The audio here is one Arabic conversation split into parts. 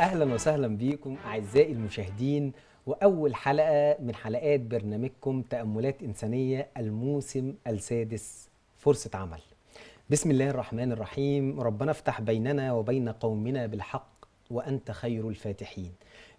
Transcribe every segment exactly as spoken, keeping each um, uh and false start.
اهلا وسهلا بيكم اعزائي المشاهدين، واول حلقه من حلقات برنامجكم تأملات إنسانية الموسم السادس فرصة عمل. بسم الله الرحمن الرحيم. ربنا افتح بيننا وبين قومنا بالحق وانت خير الفاتحين.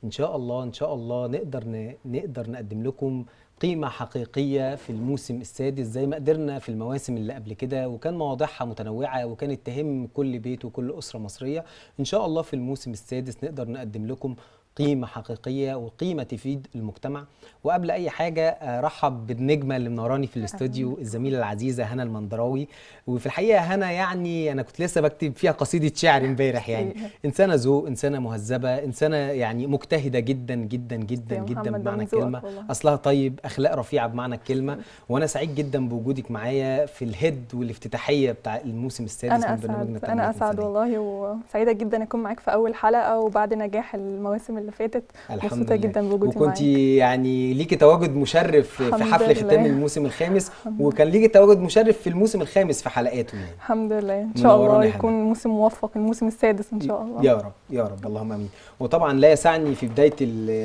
ان شاء الله ان شاء الله نقدر نقدر نقدم لكم قيمه حقيقيه في الموسم السادس زي ما قدرنا في المواسم اللي قبل كده، وكان مواضيعها متنوعه وكانت تهم كل بيت وكل اسره مصريه. ان شاء الله في الموسم السادس نقدر نقدم لكم قيمه حقيقيه وقيمه تفيد المجتمع. وقبل اي حاجه ارحب بالنجمه اللي منوراني في الاستوديو، الزميله العزيزه هنا المندراوي. وفي الحقيقه هنا يعني انا كنت لسه بكتب فيها قصيده شعر امبارح، يعني انسانه ذوق، انسانه مهذبه، انسانه يعني مجتهده جدا جدا جدا جدا بمعنى الكلمه، اصلها طيب، اخلاق رفيعه بمعنى الكلمه. وانا سعيد جدا بوجودك معايا في الهيد والافتتاحيه بتاع الموسم السادس من برنامجنا. انا اسعد انا اسعد والله، وسعيده جدا اكون معاك في اول حلقه وبعد نجاح المواسم اللي فاتت. مبسوطه جدا بوجودي معاك، وكنت يعني ليكي تواجد مشرف في حفل ختام الموسم الخامس، وكان ليكي تواجد مشرف في الموسم الخامس في حلقاته. الحمد لله، ان شاء الله يكون موسم موفق، الموسم السادس ان شاء الله يا رب يا رب، اللهم امين. وطبعا لا يسعني في بدايه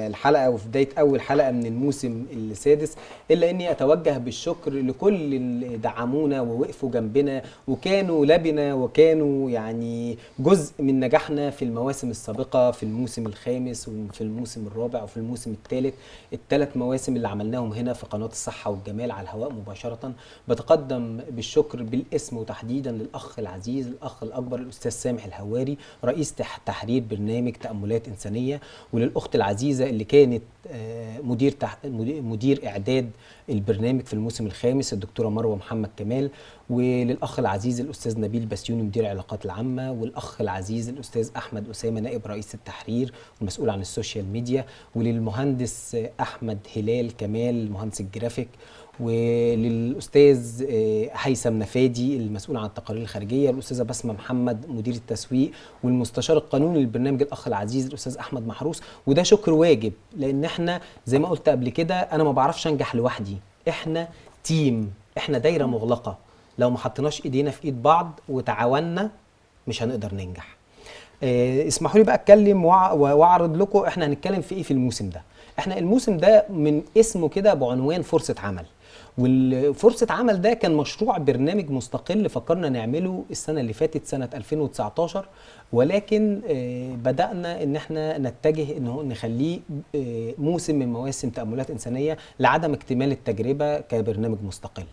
الحلقه وفي بدايه اول حلقه من الموسم السادس الا اني اتوجه بالشكر لكل اللي دعمونا ووقفوا جنبنا وكانوا لبنا وكانوا يعني جزء من نجاحنا في المواسم السابقه، في الموسم الخامس وفي الموسم الرابع وفي الموسم الثالث. الثلاث مواسم اللي عملناهم هنا في قناة الصحة والجمال على الهواء مباشرة. بتقدم بالشكر بالاسم وتحديدا للأخ العزيز الأخ الأكبر الأستاذ سامح الهواري رئيس تحرير برنامج تأملات إنسانية، وللأخت العزيزة اللي كانت مدير تح... مدير إعداد البرنامج في الموسم الخامس الدكتورة مروة محمد كمال، وللأخ العزيز الأستاذ نبيل بسيوني مدير العلاقات العامة، والأخ العزيز الأستاذ أحمد أسامة نائب رئيس التحرير والمسؤول عن السوشيال ميديا، وللمهندس أحمد هلال كمال مهندس الجرافيك، وللأستاذ هيثم نفادي المسؤول عن التقارير الخارجية، والأستاذة بسمة محمد مدير التسويق والمستشار القانوني للبرنامج الأخ العزيز الأستاذ أحمد محروس. وده شكر واجب، لأن احنا زي ما قلت قبل كده أنا ما بعرفش أنجح لوحدي، احنا تيم، احنا دايرة مغلقة، لو ما حطيناش ايدينا في ايد بعض وتعاوننا مش هنقدر ننجح. إيه، اسمحوا لي بقى اتكلم واعرض لكم احنا هنتكلم في ايه في الموسم ده. احنا الموسم ده من اسمه كده بعنوان فرصة عمل، والفرصة عمل ده كان مشروع برنامج مستقل فكرنا نعمله السنة اللي فاتت سنة ألفين وتسعتاشر، ولكن بدأنا ان احنا نتجه انه نخليه موسم من مواسم تأملات إنسانية لعدم اكتمال التجربة كبرنامج مستقل.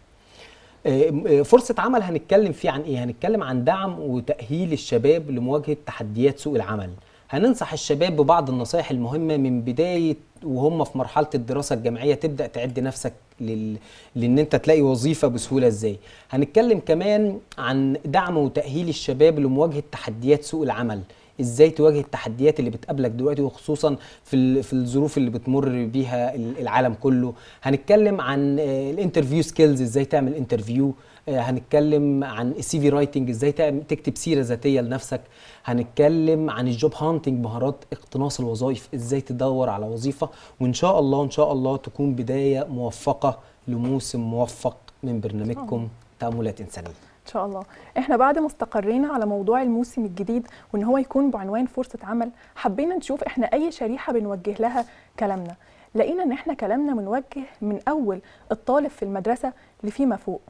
فرصة عمل هنتكلم فيه عن ايه؟ هنتكلم عن دعم وتأهيل الشباب لمواجهة تحديات سوق العمل. هننصح الشباب ببعض النصائح المهمة من بداية وهم في مرحلة الدراسة الجامعية، تبدأ تعد نفسك لل... لأن أنت تلاقي وظيفة بسهولة إزاي. هنتكلم كمان عن دعم وتأهيل الشباب لمواجهة تحديات سوق العمل، إزاي تواجه التحديات اللي بتقابلك دلوقتي وخصوصا في, ال... في الظروف اللي بتمر بيها العالم كله. هنتكلم عن الانترفيو سكيلز، إزاي تعمل انترفيو. هنتكلم عن السي في رايتنج، ازاي تكتب سيره ذاتيه لنفسك. هنتكلم عن الجوب هانتنج، مهارات اقتناص الوظائف، ازاي تدور على وظيفه. وان شاء الله ان شاء الله تكون بدايه موفقه لموسم موفق من برنامجكم تأملات إنسانية ان شاء الله. احنا بعد ما استقرينا على موضوع الموسم الجديد وان هو يكون بعنوان فرصه عمل، حبينا نشوف احنا اي شريحه بنوجه لها كلامنا. لقينا ان احنا كلامنا بنوجه من اول الطالب في المدرسه لفيما فوق،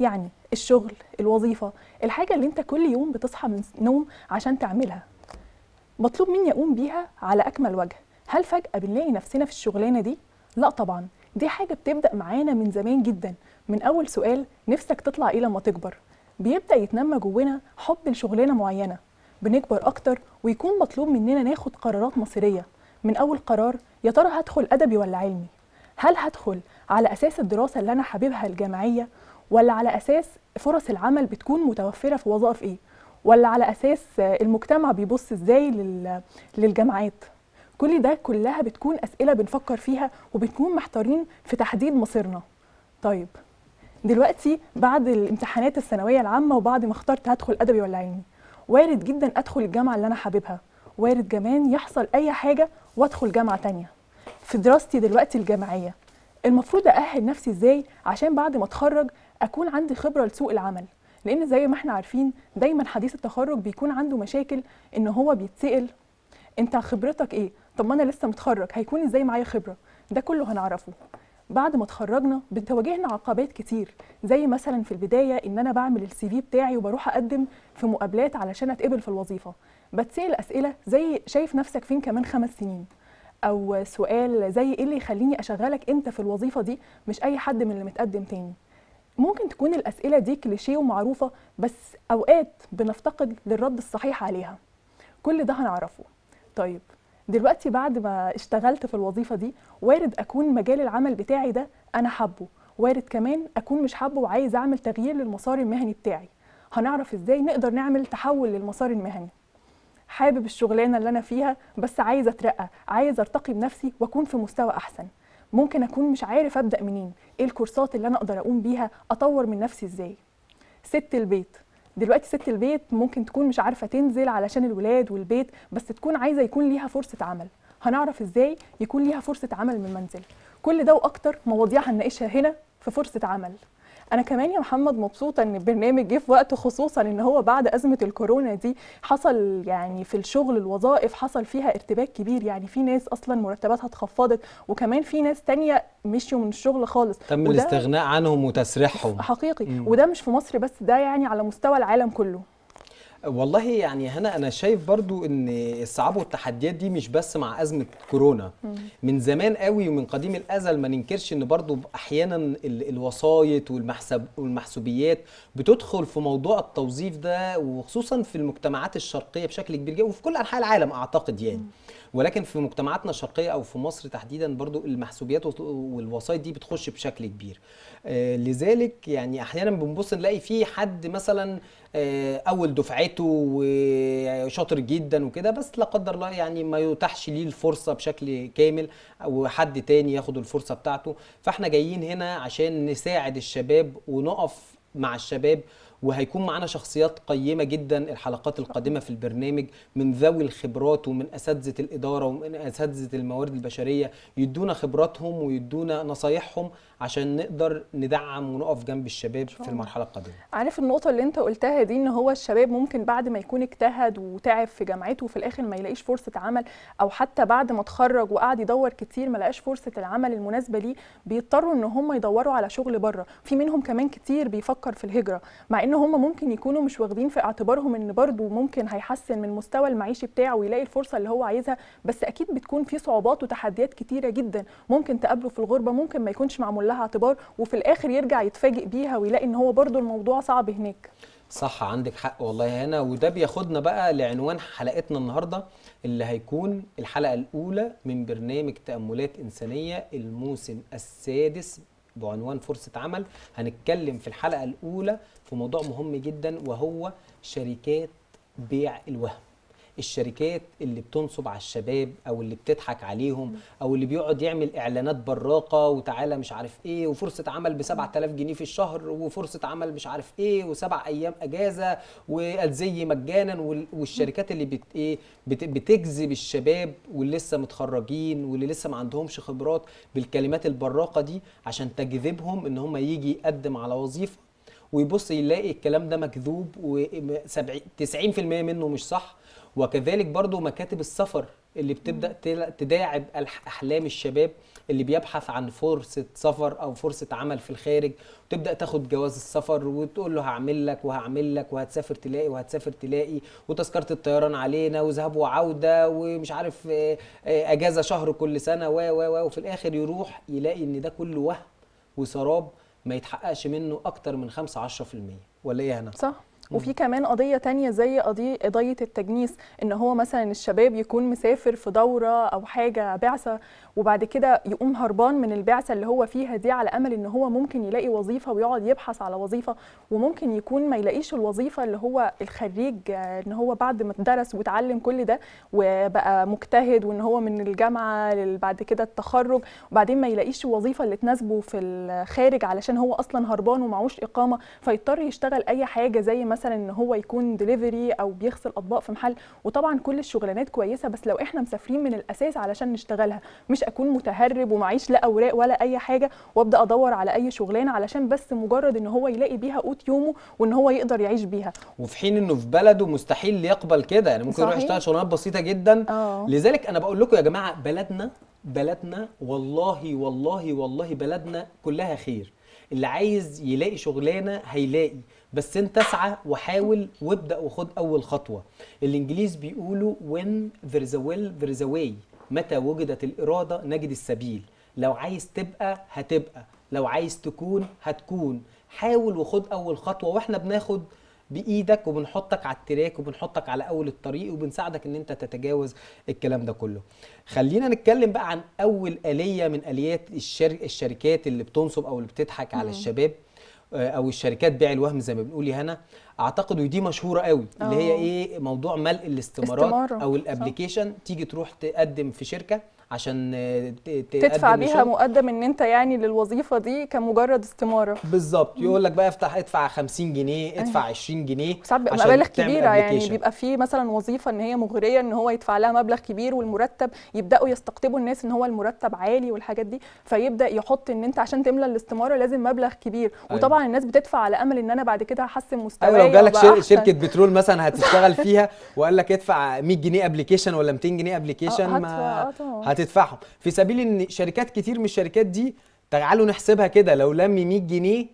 يعني الشغل، الوظيفة، الحاجة اللي انت كل يوم بتصحى من نوم عشان تعملها، مطلوب مني اقوم بيها على أكمل وجه. هل فجأة بنلاقي نفسنا في الشغلانة دي؟ لا طبعا، دي حاجة بتبدأ معانا من زمان جدا، من أول سؤال نفسك تطلع إيه لما تكبر؟ بيبدأ يتنمى جوانا حب لشغلانة معينة، بنكبر أكتر ويكون مطلوب مننا ناخد قرارات مصيرية، من أول قرار يا ترى هدخل أدبي ولا علمي؟ هل هدخل على أساس الدراسة اللي أنا حاببها الجامعية؟ ولا على أساس فرص العمل بتكون متوفرة في وظائف إيه؟ ولا على أساس المجتمع بيبص إزاي للجامعات؟ كل ده كلها بتكون أسئلة بنفكر فيها وبنكون محتارين في تحديد مصيرنا. طيب دلوقتي بعد الامتحانات الثانوية العامة وبعد ما اخترت هدخل أدبي ولا علمي، وارد جدا أدخل الجامعة اللي أنا حاببها، وارد كمان يحصل أي حاجة وأدخل جامعة تانية. في دراستي دلوقتي الجامعية المفروض أأهل نفسي إزاي عشان بعد ما أتخرج أكون عندي خبرة لسوق العمل؟ لان زي ما احنا عارفين دايما حديث التخرج بيكون عنده مشاكل، ان هو بيتسال انت خبرتك ايه؟ طب ما انا لسه متخرج هيكون ازاي معايا خبره؟ ده كله هنعرفه بعد ما اتخرجنا. بتواجهنا عقبات كتير، زي مثلا في البدايه ان انا بعمل السي في بتاعي وبروح اقدم في مقابلات علشان اتقبل في الوظيفه، بتسال اسئله زي شايف نفسك فين كمان خمس سنين؟ او سؤال زي ايه اللي يخليني اشغلك انت في الوظيفه دي مش اي حد من اللي متقدم تاني. ممكن تكون الاسئله دي كليشيه ومعروفه، بس اوقات بنفتقد للرد الصحيح عليها. كل ده هنعرفه. طيب دلوقتي بعد ما اشتغلت في الوظيفه دي، وارد اكون مجال العمل بتاعي ده انا حابه، وارد كمان اكون مش حابه وعايز اعمل تغيير للمسار المهني بتاعي. هنعرف ازاي نقدر نعمل تحول للمسار المهني. حابب الشغلانه اللي انا فيها بس عايز اترقى، عايز ارتقي بنفسي واكون في مستوى احسن. ممكن اكون مش عارف ابدا منين، ايه الكورسات اللي انا اقدر اقوم بيها، اطور من نفسي ازاي. ست البيت، دلوقتي ست البيت ممكن تكون مش عارفه تنزل علشان الولاد والبيت، بس تكون عايزه يكون ليها فرصه عمل. هنعرف ازاي يكون ليها فرصه عمل من المنزل. كل ده واكتر مواضيع هنناقشها هنا في فرصه عمل. انا كمان يا محمد مبسوطه ان البرنامج جه في وقت، خصوصا ان هو بعد ازمه الكورونا دي حصل يعني في الشغل الوظائف حصل فيها ارتباك كبير، يعني في ناس اصلا مرتباتها اتخفضت، وكمان في ناس تانية مشيوا من الشغل خالص، تم الاستغناء عنهم وتسريحهم حقيقي. مم. وده مش في مصر بس، ده يعني على مستوى العالم كله. والله يعني هنا انا شايف برضو ان الصعاب والتحديات دي مش بس مع ازمه كورونا، من زمان قوي ومن قديم الازل ما ننكرش ان برضو احيانا الوسايط والمحسب والمحسوبيات بتدخل في موضوع التوظيف ده، وخصوصا في المجتمعات الشرقيه بشكل كبير جدا وفي كل انحاء العالم اعتقد يعني، ولكن في مجتمعاتنا الشرقيه او في مصر تحديدا برضو المحسوبيات والوسايط دي بتخش بشكل كبير. لذلك يعني احيانا بنبص نلاقي في حد مثلا اول دفعته وشاطر جدا وكده، بس لا قدر الله يعني ما يتاحش ليه الفرصه بشكل كامل، او حد تاني ياخد الفرصه بتاعته. فاحنا جايين هنا عشان نساعد الشباب ونقف مع الشباب، وهيكون معانا شخصيات قيمة جدا الحلقات القادمة في البرنامج من ذوي الخبرات ومن أساتذة الإدارة ومن أساتذة الموارد البشرية، يدونا خبراتهم ويدونا نصايحهم عشان نقدر ندعم ونقف جنب الشباب في المرحلة القادمة. عارف النقطة اللي أنت قلتها دي، إن هو الشباب ممكن بعد ما يكون اجتهد وتعب في جامعته وفي الآخر ما يلاقيش فرصة عمل، أو حتى بعد ما اتخرج وقعد يدور كتير ما لقاش فرصة العمل المناسبة ليه، بيضطروا إن هم يدوروا على شغل بره. في منهم كمان كتير بيفكر في الهجرة، مع ان هم ممكن يكونوا مش واخدين في اعتبارهم ان برضو ممكن هيحسن من مستوى المعيشي بتاعه ويلاقي الفرصه اللي هو عايزها، بس اكيد بتكون في صعوبات وتحديات كتيره جدا ممكن تقابله في الغربه، ممكن ما يكونش معمول لها اعتبار، وفي الاخر يرجع يتفاجئ بيها ويلاقي ان هو برضو الموضوع صعب هناك. صح، عندك حق والله هنا. وده بياخدنا بقى لعنوان حلقتنا النهارده، اللي هيكون الحلقه الاولى من برنامج تأملات إنسانية الموسم السادس بعنوان فرصة عمل. هنتكلم في الحلقة الأولى في موضوع مهم جدا، وهو شركات بيع الوهم، الشركات اللي بتنصب على الشباب او اللي بتضحك عليهم او اللي بيقعد يعمل اعلانات براقه، وتعالى مش عارف ايه، وفرصه عمل ب سبعة آلاف جنيه في الشهر، وفرصه عمل مش عارف ايه، وسبع ايام اجازه، والزي مجانا، والشركات اللي بت ايه بتجذب الشباب واللي لسه متخرجين واللي لسه ما عندهمش خبرات بالكلمات البراقه دي عشان تجذبهم ان هم يجي يقدم على وظيفه، ويبص يلاقي الكلام ده مكذوب وتسعين في المية منه مش صح. وكذلك برضو مكاتب السفر اللي بتبدأ تداعب أحلام الشباب اللي بيبحث عن فرصة سفر أو فرصة عمل في الخارج، وتبدأ تاخد جواز السفر وتقول له هعمل لك وهعمل لك وهتسافر تلاقي وهتسافر تلاقي وتذكرة الطيران علينا وذهاب وعودة ومش عارف أجازة شهر كل سنة و و وفي الآخر يروح يلاقي إن ده كله وهم وسراب ما يتحققش منه أكتر من خمسة عشرة في المية. ولا إيه يا هنا؟ صح. وفي كمان قضية تانية زي قضية قضية التجنيس، ان هو مثلا الشباب يكون مسافر في دورة او حاجة بعثة، وبعد كده يقوم هربان من البعثة اللي هو فيها دي على امل ان هو ممكن يلاقي وظيفة، ويقعد يبحث على وظيفة، وممكن يكون ما يلاقيش الوظيفة اللي هو الخريج، ان هو بعد ما درس وتعلم كل ده وبقى مجتهد، وان هو من الجامعة بعد كده التخرج، وبعدين ما يلاقيش الوظيفة اللي تناسبه في الخارج علشان هو اصلا هربان ومعهوش اقامة، فيضطر يشتغل اي حاجة زي مثلا مثلا ان هو يكون دليفري او بيغسل اطباق في محل. وطبعا كل الشغلانات كويسه، بس لو احنا مسافرين من الاساس علشان نشتغلها، مش اكون متهرب ومعيش لا اوراق ولا اي حاجه وابدا ادور على اي شغلانه علشان بس مجرد ان هو يلاقي بيها قوت يومه وان هو يقدر يعيش بيها، وفي حين انه في بلده مستحيل يقبل كده. يعني ممكن يروح يشتغل شغلانات بسيطه جدا. أوه. لذلك انا بقول لكم يا جماعه، بلدنا بلدنا والله والله والله بلدنا كلها خير. اللي عايز يلاقي شغلانه هيلاقي، بس انت اسعى وحاول وابدا وخد اول خطوه. الانجليز بيقولوا when there is a will there is a way، متى وجدت الاراده نجد السبيل. لو عايز تبقى هتبقى، لو عايز تكون هتكون، حاول وخد اول خطوه، واحنا بناخد بايدك وبنحطك على التراك وبنحطك على اول الطريق وبنساعدك ان انت تتجاوز الكلام ده كله. خلينا نتكلم بقى عن اول آلية من آليات الشرك الشركات اللي بتنصب او اللي بتضحك على الشباب، او الشركات بيع الوهم زي ما بنقول هنا اعتقد، ودي مشهوره قوي. أوه. اللي هي ايه؟ موضوع ملء الاستمارات استمارة. او الابلكيشن، تيجي تروح تقدم في شركه عشان تدفع بيها مقدم ان انت يعني للوظيفه دي كمجرد استماره. بالظبط، يقول لك بقى افتح ادفع خمسين جنيه، ادفع عشرين جنيه، ساعات بيبقى مبالغ كبيره. يعني بيبقى في مثلا وظيفه ان هي مغريه ان هو يدفع لها مبلغ كبير، والمرتب يبداوا يستقطبوا الناس ان هو المرتب عالي والحاجات دي، فيبدا يحط ان انت عشان تملى الاستماره لازم مبلغ كبير. أيوة. وطبعا الناس بتدفع على امل ان انا بعد كده هحسن مستواي. أيوة. لو جالك شر... شركه بترول مثلا هتشتغل فيها وقال لك ادفع مية جنيه ابلكيشن ولا ميتين جنيه ابلكيشن، ما هتدفعهم. في سبيل ان شركات كتير من الشركات دي، تعالوا نحسبها كده، لو لم مية جنيه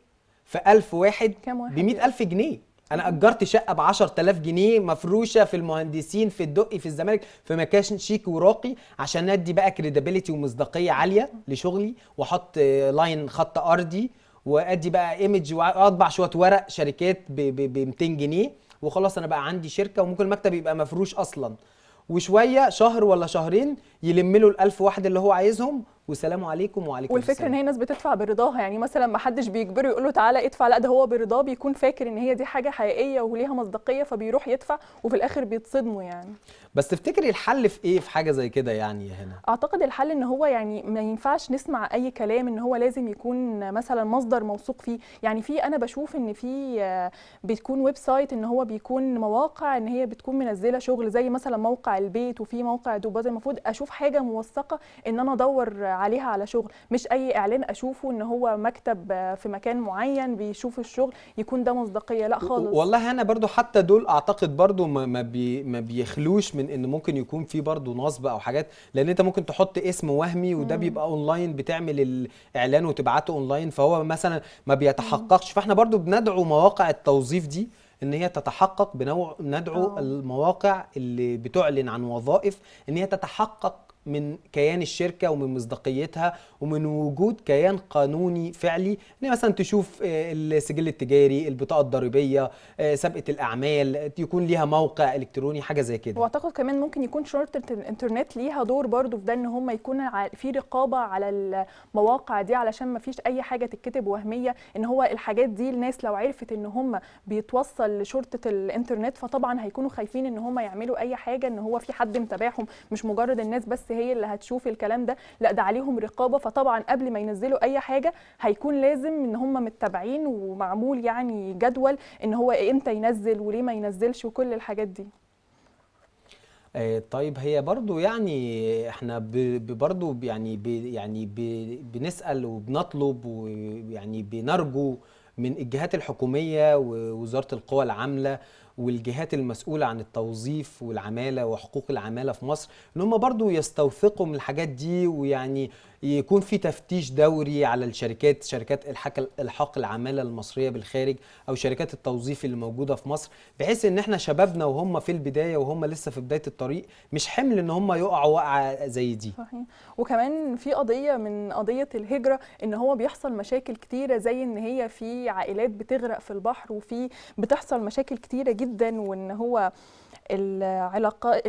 في ألف واحد ب مية ألف جنيه. انا اجرت شقه ب عشرة آلاف جنيه مفروشه في المهندسين في الدقي في الزمالك في مكان شيك وراقي، عشان ادي بقى كريديبيليتي ومصداقيه عاليه لشغلي، واحط لاين خط ارضي وادي بقى ايمج واطبع شويه ورق شركات ب ميتين جنيه، وخلاص انا بقى عندي شركه، وممكن المكتب يبقى مفروش اصلا. وشويه شهر ولا شهرين يلم له الألف واحد اللي هو عايزهم، والسلام عليكم وعليكم والفكرة السلام. والفكره ان هي ناس بتدفع برضاها، يعني مثلا ما حدش بيجبره يقول له تعالى ادفع، لا ده هو برضاه، بيكون فاكر ان هي دي حاجه حقيقيه وليها مصداقيه، فبيروح يدفع وفي الاخر بيتصدموا يعني. بس تفتكري الحل في ايه في حاجه زي كده يعني يا هنا؟ اعتقد الحل ان هو يعني ما ينفعش نسمع اي كلام، ان هو لازم يكون مثلا مصدر موثوق فيه. يعني في انا بشوف ان في بتكون ويب سايت، ان هو بيكون مواقع ان هي بتكون منزله شغل، زي مثلا موقع البيت وفي موقع دبي، المفروض اشوف حاجه موثقه ان انا ادور عليها على شغل، مش اي اعلان اشوفه ان هو مكتب في مكان معين بيشوف الشغل يكون ده مصداقيه، لا خالص. والله انا برضو حتى دول اعتقد برضو ما بي ما بيخلوش من ان ممكن يكون في برضو نصب او حاجات، لان انت ممكن تحط اسم وهمي وده بيبقى اونلاين، بتعمل الاعلان وتبعته اونلاين، فهو مثلا ما بيتحققش. فاحنا برضو بندعو مواقع التوظيف دي ان هي تتحقق بنوع، ندعو أوه. المواقع اللي بتعلن عن وظائف ان هي تتحقق من كيان الشركه ومن مصداقيتها ومن وجود كيان قانوني فعلي، ان مثلا تشوف السجل التجاري، البطاقه الضريبيه، سابقه الاعمال، يكون ليها موقع الكتروني، حاجه زي كده. واعتقد كمان ممكن يكون شرطه الانترنت ليها دور برضو في ده، ان هم يكون في رقابه على المواقع دي علشان ما فيش اي حاجه تتكتب وهميه، ان هو الحاجات دي الناس لو عرفت ان هم بيتوصل لشرطه الانترنت فطبعا هيكونوا خايفين ان هم يعملوا اي حاجه، ان هو في حد متابعهم، مش مجرد الناس بس هي اللي هتشوف الكلام ده، لا ده عليهم رقابه. فطبعا قبل ما ينزلوا اي حاجه هيكون لازم ان هم متابعين ومعمول يعني جدول ان هو امتى ينزل وليه ما ينزلش وكل الحاجات دي. طيب هي برضو يعني احنا برضو يعني يعني بنسال وبنطلب ويعني بنرجو من الجهات الحكوميه ووزاره القوى العامله والجهات المسؤولة عن التوظيف والعمالة وحقوق العمالة في مصر، ان هم برضو يستوثقوا من الحاجات دي، ويعني يكون في تفتيش دوري على الشركات، شركات الحاق العمالة المصرية بالخارج او شركات التوظيف اللي موجودة في مصر، بحيث ان احنا شبابنا وهم في البداية وهم لسه في بداية الطريق مش حمل ان هم يقعوا وقعة زي دي. صحيح. وكمان في قضية من قضية الهجرة، ان هو بيحصل مشاكل كتيرة، زي ان هي في عائلات بتغرق في البحر، وفي بتحصل مشاكل كتيرة جدا، وان هو العلاقات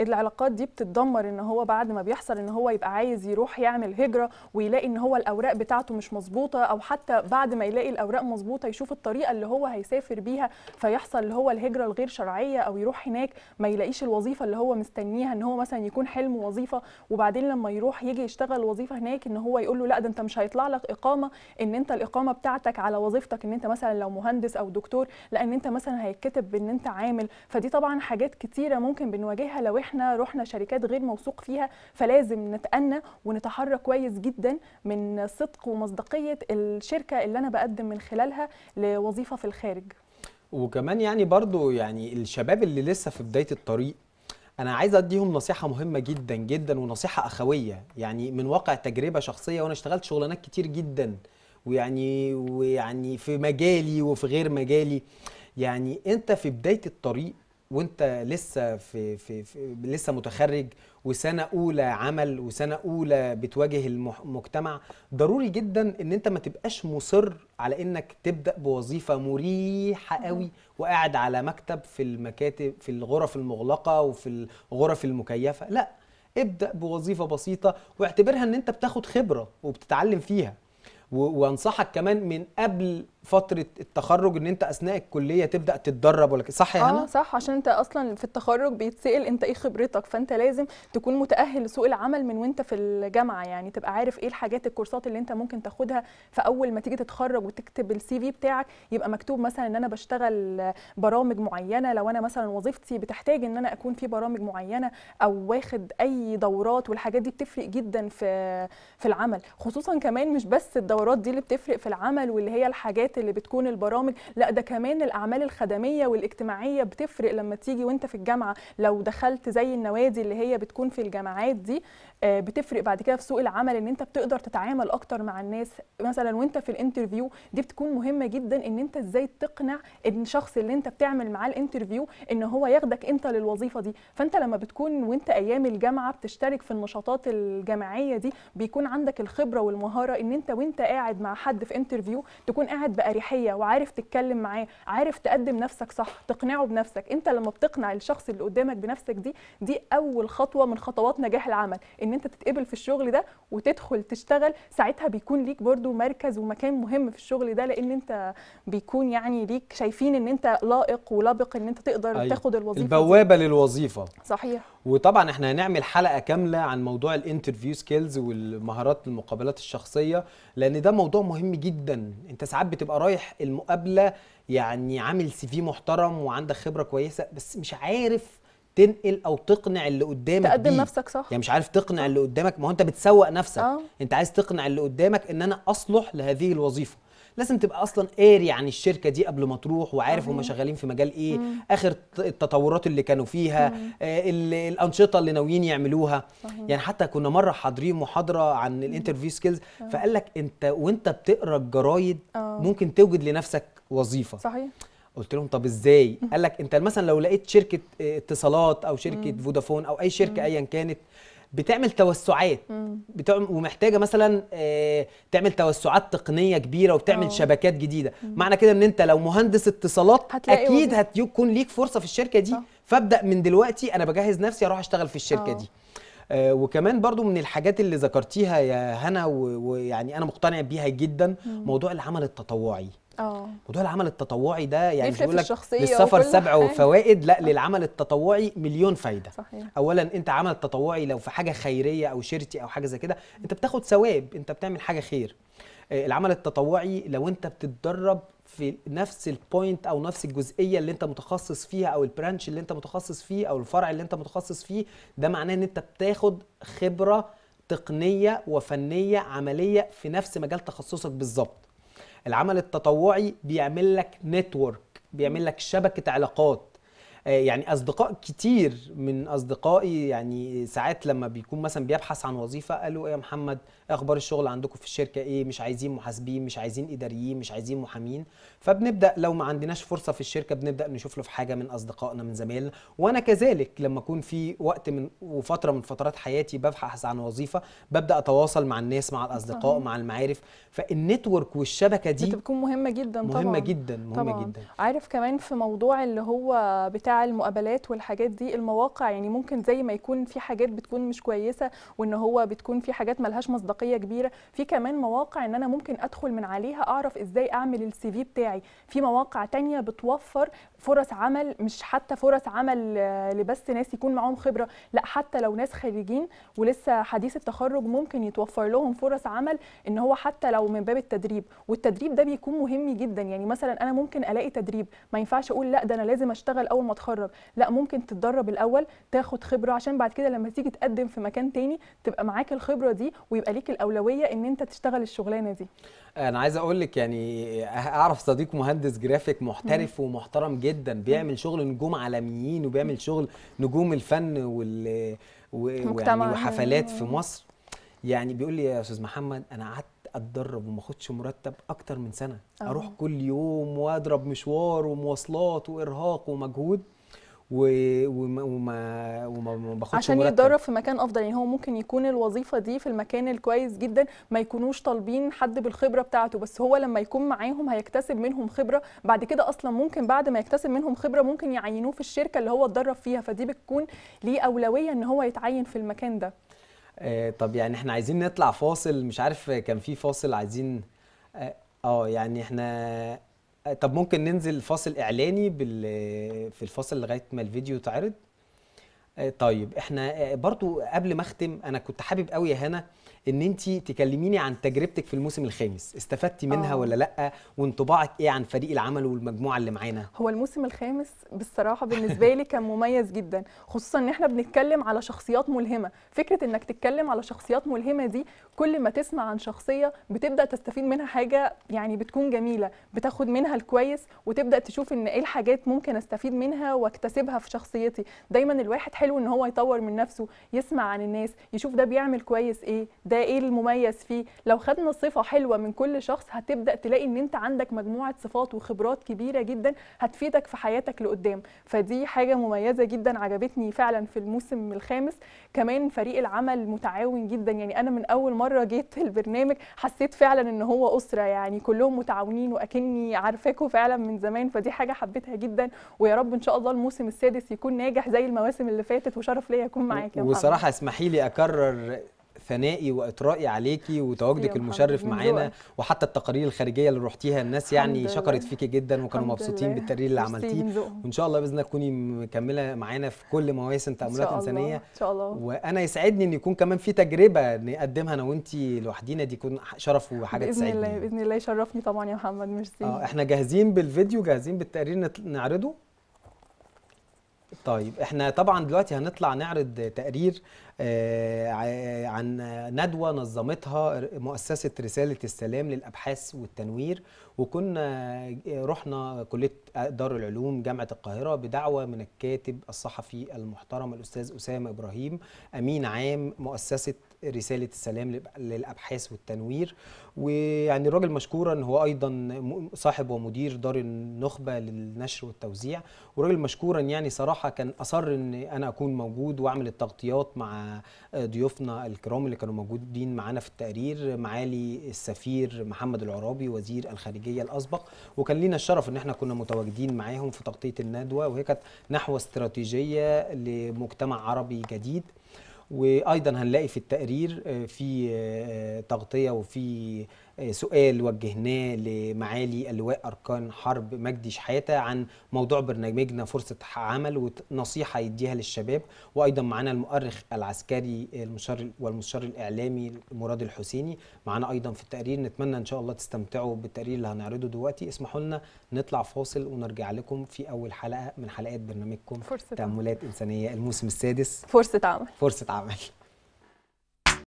العلاقات دي بتتدمر، ان هو بعد ما بيحصل ان هو يبقى عايز يروح يعمل هجرة ويلاقي ان هو الاوراق بتاعته مش مظبوطة، او حتى بعد ما يلاقي الاوراق مظبوطة يشوف الطريقة اللي هو هيسافر بيها فيحصل اللي هو الهجرة الغير شرعية، او يروح هناك ما يلاقيش الوظيفة اللي هو مستنيها، ان هو مثلا يكون حلم وظيفة وبعدين لما يروح يجي يشتغل وظيفة هناك ان هو يقول له لا ده انت مش هيطلع لك اقامة، ان انت الاقامة بتاعتك على وظيفتك ان انت مثلا لو مهندس او دكتور، لان انت مثلا هيتكتب بان انت عامل. فدي طبعا حاجات كتيرة ممكن بنواجهها لو احنا رحنا شركات غير موثوق فيها، فلازم نتأنى ونتحرك كويس جدا من صدق ومصداقية الشركة اللي انا بقدم من خلالها لوظيفة في الخارج. وكمان يعني برضو يعني الشباب اللي لسه في بداية الطريق انا عايز اديهم نصيحة مهمة جدا جدا ونصيحة اخوية، يعني من واقع تجربة شخصية، وانا اشتغلت شغلانات كتير جدا ويعني ويعني في مجالي وفي غير مجالي. يعني انت في بداية الطريق وانت لسه في, في, في لسه متخرج وسنه اولى عمل وسنه اولى بتواجه المجتمع، ضروري جدا ان انت ما تبقاش مصر على انك تبدا بوظيفه مريحه قوي وقاعد على مكتب في المكاتب في الغرف المغلقه وفي الغرف المكيفه. لا، ابدا بوظيفه بسيطه واعتبرها ان انت بتاخد خبره وبتتعلم فيها. وانصحك كمان من قبل فتره التخرج ان انت اثناء الكليه تبدا تتدرب، ولا صح يا هنا؟ اه صح، عشان انت اصلا في التخرج بيتسال انت ايه خبرتك، فانت لازم تكون متاهل لسوق العمل من وانت في الجامعه، يعني تبقى عارف ايه الحاجات الكورسات اللي انت ممكن تاخدها. فاول ما تيجي تتخرج وتكتب السي في بتاعك يبقى مكتوب مثلا ان انا بشتغل برامج معينه، لو انا مثلا وظيفتي بتحتاج ان انا اكون في برامج معينه او واخد اي دورات، والحاجات دي بتفرق جدا في في العمل، خصوصا كمان مش بس الدورات دي اللي بتفرق في العمل واللي هي الحاجات اللي بتكون البرامج، لا ده كمان الاعمال الخدميه والاجتماعيه بتفرق لما تيجي وانت في الجامعه. لو دخلت زي النوادي اللي هي بتكون في الجامعات دي بتفرق بعد كده في سوق العمل، ان انت بتقدر تتعامل اكتر مع الناس. مثلا وانت في الانترفيو دي بتكون مهمه جدا، ان انت ازاي تقنع الشخص اللي انت بتعمل معاه الانترفيو ان هو ياخدك انت للوظيفه دي. فانت لما بتكون وانت ايام الجامعه بتشترك في النشاطات الجامعيه دي بيكون عندك الخبره والمهاره ان انت وانت قاعد مع حد في انترفيو تكون قاعد بأريحية وعارف تتكلم معاه، عارف تقدم نفسك صح، تقنعه بنفسك. انت لما بتقنع الشخص اللي قدامك بنفسك دي دي اول خطوه من خطوات نجاح العمل، ان انت تتقبل في الشغل ده وتدخل تشتغل. ساعتها بيكون ليك برضو مركز ومكان مهم في الشغل ده، لان انت بيكون يعني ليك شايفين ان انت لائق ولابق ان انت تقدر أيوة. تاخد الوظيفه، البوابه للوظيفه. صحيح. وطبعا احنا هنعمل حلقه كامله عن موضوع الانترفيو سكيلز والمهارات المقابلات الشخصيه، لان ده موضوع مهم جدا. انت ساعات بتبقى رايح المقابله يعني عامل سي في محترم وعندك خبره كويسه، بس مش عارف تنقل او تقنع اللي قدامك، تقدم دي. نفسك صح، يعني مش عارف تقنع صح. اللي قدامك، ما هو انت بتسوق نفسك أوه. انت عايز تقنع اللي قدامك ان انا اصلح لهذه الوظيفه. لازم تبقى اصلا قاري عن الشركه دي قبل ما تروح، وعارف هم شغالين في مجال ايه، مم. اخر التطورات اللي كانوا فيها، آه الانشطه اللي ناويين يعملوها. مم. يعني حتى كنا مره حاضرين محاضره عن الانترفيو سكيلز، فقال لك انت وانت بتقرا الجرايد ممكن توجد لنفسك وظيفه. صحيح. قلت لهم طب ازاي؟ قال لك انت مثلا لو لقيت شركه اتصالات او شركه مم. فودافون او اي شركه ايا كانت بتعمل توسعات بتعمل ومحتاجه مثلا آه تعمل توسعات تقنيه كبيره وبتعمل أوه. شبكات جديده، معنى كده ان انت لو مهندس اتصالات اكيد هتكون ليك فرصه في الشركه دي. أوه. فابدا من دلوقتي انا بجهز نفسي اروح اشتغل في الشركه أوه. دي. آه وكمان برضو من الحاجات اللي ذكرتيها يا هنا ويعني انا مقتنع بيها جدا، مم. موضوع العمل التطوعي. اه موضوع العمل التطوعي ده يعني بيقول لك للسفر سبع فوائد، لا للعمل التطوعي مليون فايده. صحيح. اولا انت عمل تطوعي لو في حاجه خيريه او شرتي او حاجه زي كده انت بتاخد ثواب، انت بتعمل حاجه خير. العمل التطوعي لو انت بتتدرب في نفس البوينت او نفس الجزئيه اللي انت متخصص فيها او البرانش اللي انت متخصص فيه او الفرع اللي انت متخصص فيه، ده معناه ان انت بتاخد خبره تقنيه وفنيه عمليه في نفس مجال تخصصك بالظبط. العمل التطوعي بيعمل لك نتورك، بيعمل لك شبكه علاقات، يعني اصدقاء كتير من اصدقائي يعني ساعات لما بيكون مثلا بيبحث عن وظيفه قالوا يا محمد اخبار الشغل عندكم في الشركه ايه، مش عايزين محاسبين، مش عايزين اداريين، مش عايزين محامين. فبنبدا لو ما عندناش فرصه في الشركه بنبدا نشوف له في حاجه من اصدقائنا من زمايلنا. وانا كذلك لما اكون في وقت من وفتره من فترات حياتي ببحث عن وظيفه ببدا اتواصل مع الناس، مع الاصدقاء، مع المعارف. فالنتورك والشبكه دي بتكون مهمه جدا، مهمه طبعا جدا مهمه طبعا. جدا. عارف كمان في موضوع اللي هو بتاع بتاع المقابلات والحاجات دي، المواقع يعني ممكن زي ما يكون في حاجات بتكون مش كويسه وان هو بتكون في حاجات ملهاش مصداقيه كبيره، في كمان مواقع ان انا ممكن ادخل من عليها اعرف ازاي اعمل السي في بتاعي. في مواقع تانية بتوفر فرص عمل، مش حتى فرص عمل لبس ناس يكون معاهم خبره، لا حتى لو ناس خريجين ولسه حديث التخرج ممكن يتوفر لهم فرص عمل، ان هو حتى لو من باب التدريب. والتدريب ده بيكون مهم جدا، يعني مثلا انا ممكن الاقي تدريب، ما ينفعش اقول لا ده انا لازم اشتغل اول ما اتخرج، لا ممكن تتدرب الاول تاخد خبره عشان بعد كده لما تيجي تقدم في مكان تاني تبقى معاك الخبره دي ويبقى ليك الاولويه ان انت تشتغل الشغلانه دي. انا عايز اقول لك يعني اعرف صديق مهندس جرافيك محترف ومحترم جدا، بيعمل شغل نجوم عالميين وبيعمل شغل نجوم الفن وال ويعني وحفلات في مصر، يعني بيقول لي يا استاذ محمد انا قعدت اتدرب وما اخدش مرتب اكتر من سنه، أوه. اروح كل يوم واضرب مشوار ومواصلات وارهاق ومجهود وما وما وما باخدش عشان يتدرب في مكان افضل. يعني هو ممكن يكون الوظيفه دي في المكان الكويس جدا ما يكونوش طالبين حد بالخبره بتاعته، بس هو لما يكون معاهم هيكتسب منهم خبره، بعد كده اصلا ممكن بعد ما يكتسب منهم خبره ممكن يعينوه في الشركه اللي هو اتدرب فيها، فدي بتكون ليه اولويه ان هو يتعين في المكان ده. آه طب يعني احنا عايزين نطلع فاصل، مش عارف كان في فاصل عايزين اه, آه يعني احنا طب ممكن ننزل فاصل اعلاني بال في الفاصل لغايه ما الفيديو يتعرض. آه طيب احنا برضو قبل ما اختم انا كنت حابب قوي يا هنا ان انت تكلميني عن تجربتك في الموسم الخامس، استفدتي منها أوه. ولا لا، وانطباعك ايه عن فريق العمل والمجموعه اللي معانا؟ هو الموسم الخامس بالصراحه بالنسبه لي كان مميز جدا، خصوصا ان احنا بنتكلم على شخصيات ملهمه. فكره انك تتكلم على شخصيات ملهمه دي، كل ما تسمع عن شخصيه بتبدا تستفيد منها حاجه يعني بتكون جميله، بتاخد منها الكويس وتبدا تشوف ان ايه الحاجات ممكن استفيد منها واكتسبها في شخصيتي. دايما الواحد حلو ان هو يطور من نفسه، يسمع عن الناس، يشوف ده بيعمل كويس ايه، ده ايه المميز فيه. لو خدنا صفه حلوه من كل شخص هتبدا تلاقي ان انت عندك مجموعه صفات وخبرات كبيره جدا هتفيدك في حياتك لقدام، فدي حاجه مميزه جدا عجبتني فعلا في الموسم الخامس. كمان فريق العمل متعاون جدا، يعني انا من اول مره جيت البرنامج حسيت فعلا ان هو اسره، يعني كلهم متعاونين واكني عارفاكم فعلا من زمان، فدي حاجه حبيتها جدا. ويا رب ان شاء الله الموسم السادس يكون ناجح زي المواسم اللي فاتت، وشرف ليا اكون معاك. وصراحه اسمحي لي اكرر ثنائي واطرائي عليكي وتواجدك المشرف معانا، وحتى التقارير الخارجيه اللي روحتيها الناس يعني شكرت فيكي جدا وكانوا مبسوطين بالتقرير اللي عملتيه، وان شاء الله باذن الله تكوني مكمله معانا في كل مواسم تاملات انسانيه ان شاء الله. وانا يسعدني ان يكون كمان في تجربه نقدمها انا وانت لوحدينا، دي يكون شرف وحاجه تسعدني باذن الله. باذن الله يشرفني طبعا يا محمد، ميرسي. اه احنا جاهزين بالفيديو، جاهزين بالتقرير نعرضه. طيب احنا طبعا دلوقتي هنطلع نعرض تقرير عن ندوة نظمتها مؤسسة رسالة السلام للأبحاث والتنوير، وكنا رحنا كلية دار العلوم جامعة القاهرة بدعوة من الكاتب الصحفي المحترم الأستاذ أسامة إبراهيم، أمين عام مؤسسة رسالة السلام للأبحاث والتنوير. ويعني الراجل مشكورا ان هو ايضا صاحب ومدير دار النخبة للنشر والتوزيع، وراجل مشكورا يعني صراحة كان اصر ان انا اكون موجود واعمل التغطيات مع ضيوفنا الكرام اللي كانوا موجودين معانا في التقرير، معالي السفير محمد العرابي وزير الخارجية الاسبق، وكان لينا الشرف ان احنا كنا متواجدين معاهم في تغطية الندوة، وهي كانت نحو استراتيجية لمجتمع عربي جديد. وايضا هنلاقي في التقرير في تغطيه وفي سؤال وجهناه لمعالي اللواء اركان حرب مجدي شحاته عن موضوع برنامجنا فرصه عمل، ونصيحه يديها للشباب. وايضا معانا المؤرخ العسكري المشر والمستشار الاعلامي مراد الحسيني معانا ايضا في التقرير. نتمنى ان شاء الله تستمتعوا بالتقرير اللي هنعرضه دلوقتي. اسمحوا لنا نطلع فاصل ونرجع لكم في اول حلقه من حلقات برنامجكم تأملات انسانيه الموسم السادس، فرصه عمل. فرصه عمل.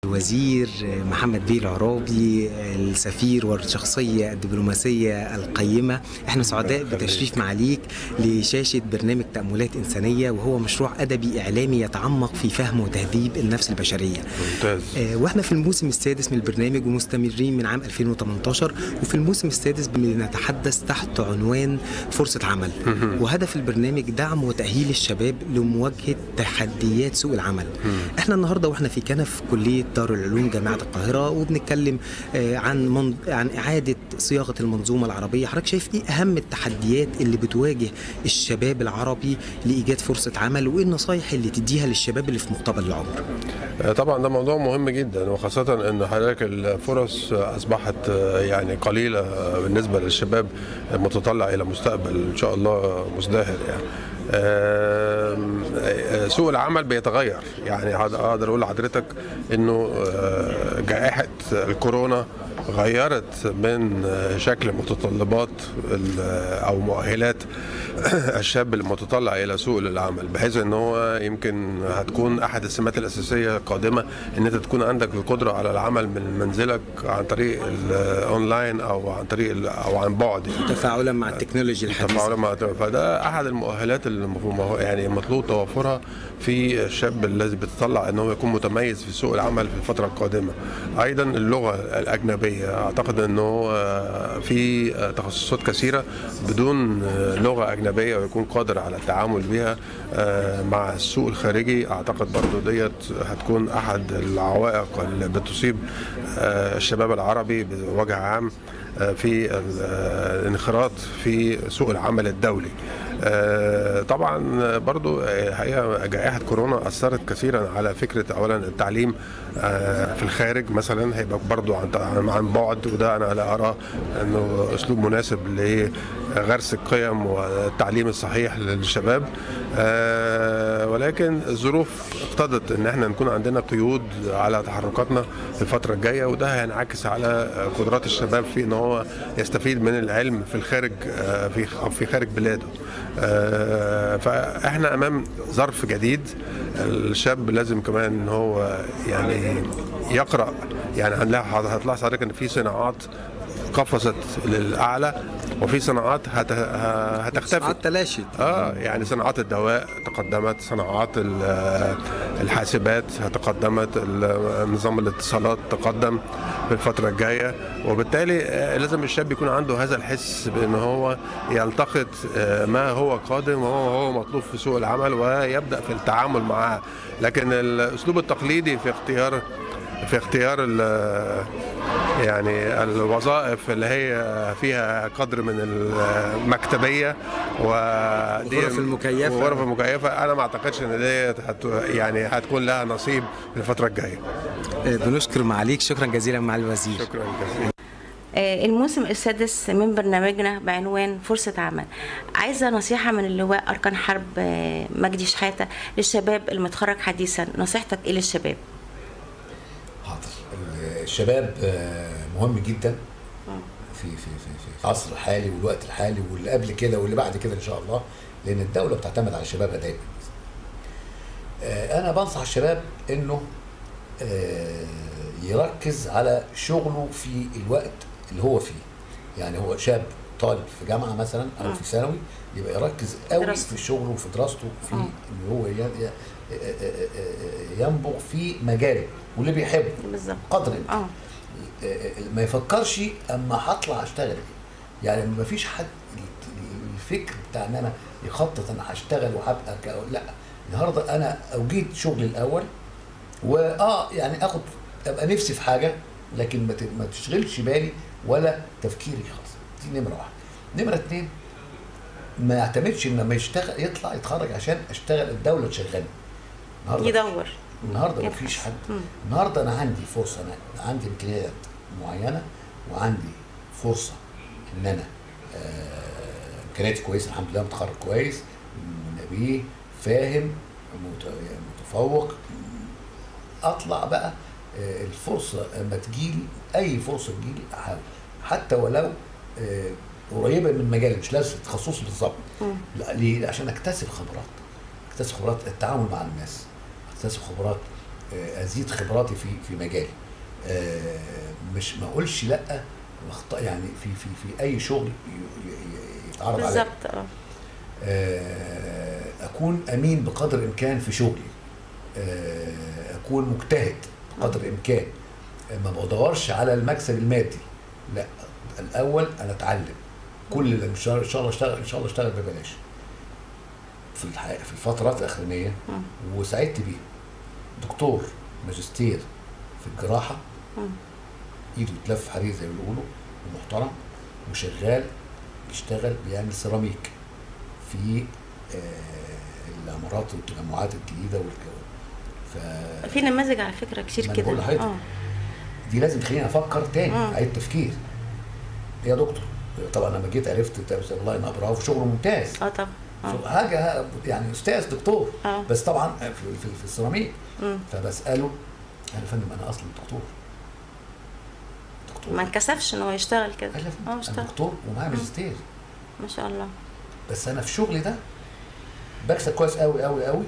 الوزير محمد بيه العرابي، السفير والشخصية الدبلوماسية القيمة، احنا سعداء بتشريف معاليك لشاشة برنامج تأملات إنسانية، وهو مشروع أدبي إعلامي يتعمق في فهم وتهذيب النفس البشرية. ممتاز. واحنا في الموسم السادس من البرنامج ومستمرين من عام ألفين وثمانية عشر، وفي الموسم السادس بنتحدث تحت عنوان فرصة عمل. وهدف البرنامج دعم وتأهيل الشباب لمواجهة تحديات سوق العمل. احنا النهاردة واحنا في كنف كلية دار العلوم جامعة القاهرة، وبنتكلم عن من... عن إعادة صياغة المنظومة العربية. حضرتك شايف إيه أهم التحديات اللي بتواجه الشباب العربي لإيجاد فرصة عمل، وإيه النصايح اللي تديها للشباب اللي في مقتبل العمر؟ طبعا ده موضوع مهم جدا، وخاصة إن حضرتك الفرص أصبحت يعني قليلة بالنسبة للشباب المتطلع إلى مستقبل إن شاء الله مزدهر. يعني سوق العمل بيتغير، يعني اقدر اقول لحضرتك انه جائحة الكورونا غيرت من شكل متطلبات او مؤهلات الشاب المتطلع الى سوق العمل، بحيث ان هو يمكن هتكون احد السمات الاساسيه القادمه ان انت تكون عندك القدره على العمل من منزلك عن طريق الاونلاين او عن طريق او عن بعد، يعني تفاعلا مع التكنولوجيا الحديثه، تفاعلا مع فده احد المؤهلات اللي يعني مطلوب توفرها في الشاب الذي بيتطلع ان هو يكون متميز في سوق العمل في الفتره القادمه. ايضا اللغه الاجنبيه، اعتقد انه في تخصصات كثيره بدون لغه اجنبيه ويكون قادر على التعامل بها مع السوق الخارجي، اعتقد برضو ديت هتكون احد العوائق اللي بتصيب الشباب العربي بوجه عام في الانخراط في سوق العمل الدولي. طبعا برضو الحقيقه جائحه كورونا اثرت كثيرا على فكره اولا التعليم في الخارج، مثلا هيبقى برضو عن بعد، وده انا لا ارى انه اسلوب مناسب لغرس القيم والتعليم الصحيح للشباب، ولكن الظروف اقتضت ان احنا نكون عندنا قيود على تحركاتنا في الفتره الجايه، وده هينعكس على قدرات الشباب في ان هو يستفيد من العلم في الخارج في في خارج بلاده. فاحنا امام ظرف جديد، الشاب لازم كمان ان هو يعني يقرا، يعني هتلاحظ حضرتك ان في صناعات قفزت للاعلى وفي صناعات هتختفي، صناعات تلاشت، اه يعني صناعات الدواء تقدمت، صناعات الحاسبات تقدمت، نظام الاتصالات تقدم في الفتره الجايه، وبالتالي لازم الشاب يكون عنده هذا الحس بان هو يلتقط ما هو قادم وهو هو مطلوب في سوق العمل ويبدا في التعامل معه. لكن الاسلوب التقليدي في اختيار في اختيار يعني الوظائف اللي هي فيها قدر من المكتبيه والغرف المكيفه والغرف المكيفه انا ما اعتقدش ان دي هت يعني هتكون لها نصيب في الفتره الجايه. بنشكر معاليك، شكرا جزيلا معالي الوزير. شكرا جزيلا. الموسم السادس من برنامجنا بعنوان فرصة عمل، عايزة نصيحة من اللواء أركان حرب مجدي شحاته للشباب المتخرج حديثا، نصيحتك إيه للشباب؟ حاضر. الشباب مهم جدا في في في في العصر الحالي والوقت الحالي واللي قبل كده واللي بعد كده ان شاء الله، لان الدوله بتعتمد على شبابها دايما. انا بنصح الشباب انه يركز على شغله في الوقت اللي هو فيه، يعني هو شاب طالب في جامعه مثلا او في ثانوي يبقى يركز قوي في شغله وفي دراسته في ان هو ينبغ في مجاله واللي بيحبه قدر اه ما يفكرش اما هطلع اشتغل ايه، يعني ما فيش حد الفكر بتاع ان انا يخطط انا هشتغل وهبقى، لا النهارده انا اوجد شغلي الاول واه يعني اخد ابقى نفسي في حاجه، لكن ما تشغلش بالي ولا تفكيري خالص. دي نمره واحد. نمره اثنين، ما يعتمدش ان لما يشتغل يطلع يتخرج عشان اشتغل الدوله تشغلني. يدور النهارده ما فيش حد، النهارده انا عندي فرصه، انا عندي امكانيات معينه وعندي فرصه ان انا امكانياتي كويسه الحمد لله، متخرج كويس نبيه فاهم متفوق، اطلع بقى الفرصه اما تجيلي اي فرصه تجيلي احاول حتى ولو قريبه من مجالي، مش لازم تخصصي بالظبط، ليه؟ عشان اكتسب خبرات، اكتسب خبرات التعامل مع الناس، اكتسب خبرات ازيد خبراتي في في مجالي، مش ما اقولش لا واخطا يعني في في في اي شغل يتعرض عليا بالظبط. اه اكون امين بقدر الامكان في شغلي، اكون مجتهد بقدر الامكان، ما بدورش على المكسب المادي، لا الاول انا اتعلم كل اللي ان شاء الله اشتغل ان شاء الله اشتغل ببلاش في الحقيقه في الفترات الاخرانيه، وسعدت بيه دكتور ماجستير في الجراحه ايده اتلف حرير زي ما بيقولوا ومحترم وشغال بيشتغل بيعمل سيراميك في آه العمارات والتجمعات الجديده والجو. في نماذج على فكره كتير كده اه دي لازم تخليني افكر تاني اعيد تفكير يا دكتور. طبعا لما جيت عرفت الله ينور شغله ممتاز اه طبعا حاجه يعني استاذ دكتور أوه. بس طبعا في, في السيراميك فبساله انا يا فندم انا اصلا دكتور دكتور ما انكسفش ان هو يشتغل كده اه اشتغل انا دكتور ومعايا ماجستير ما شاء الله بس انا في شغلي ده بكسب كويس قوي قوي قوي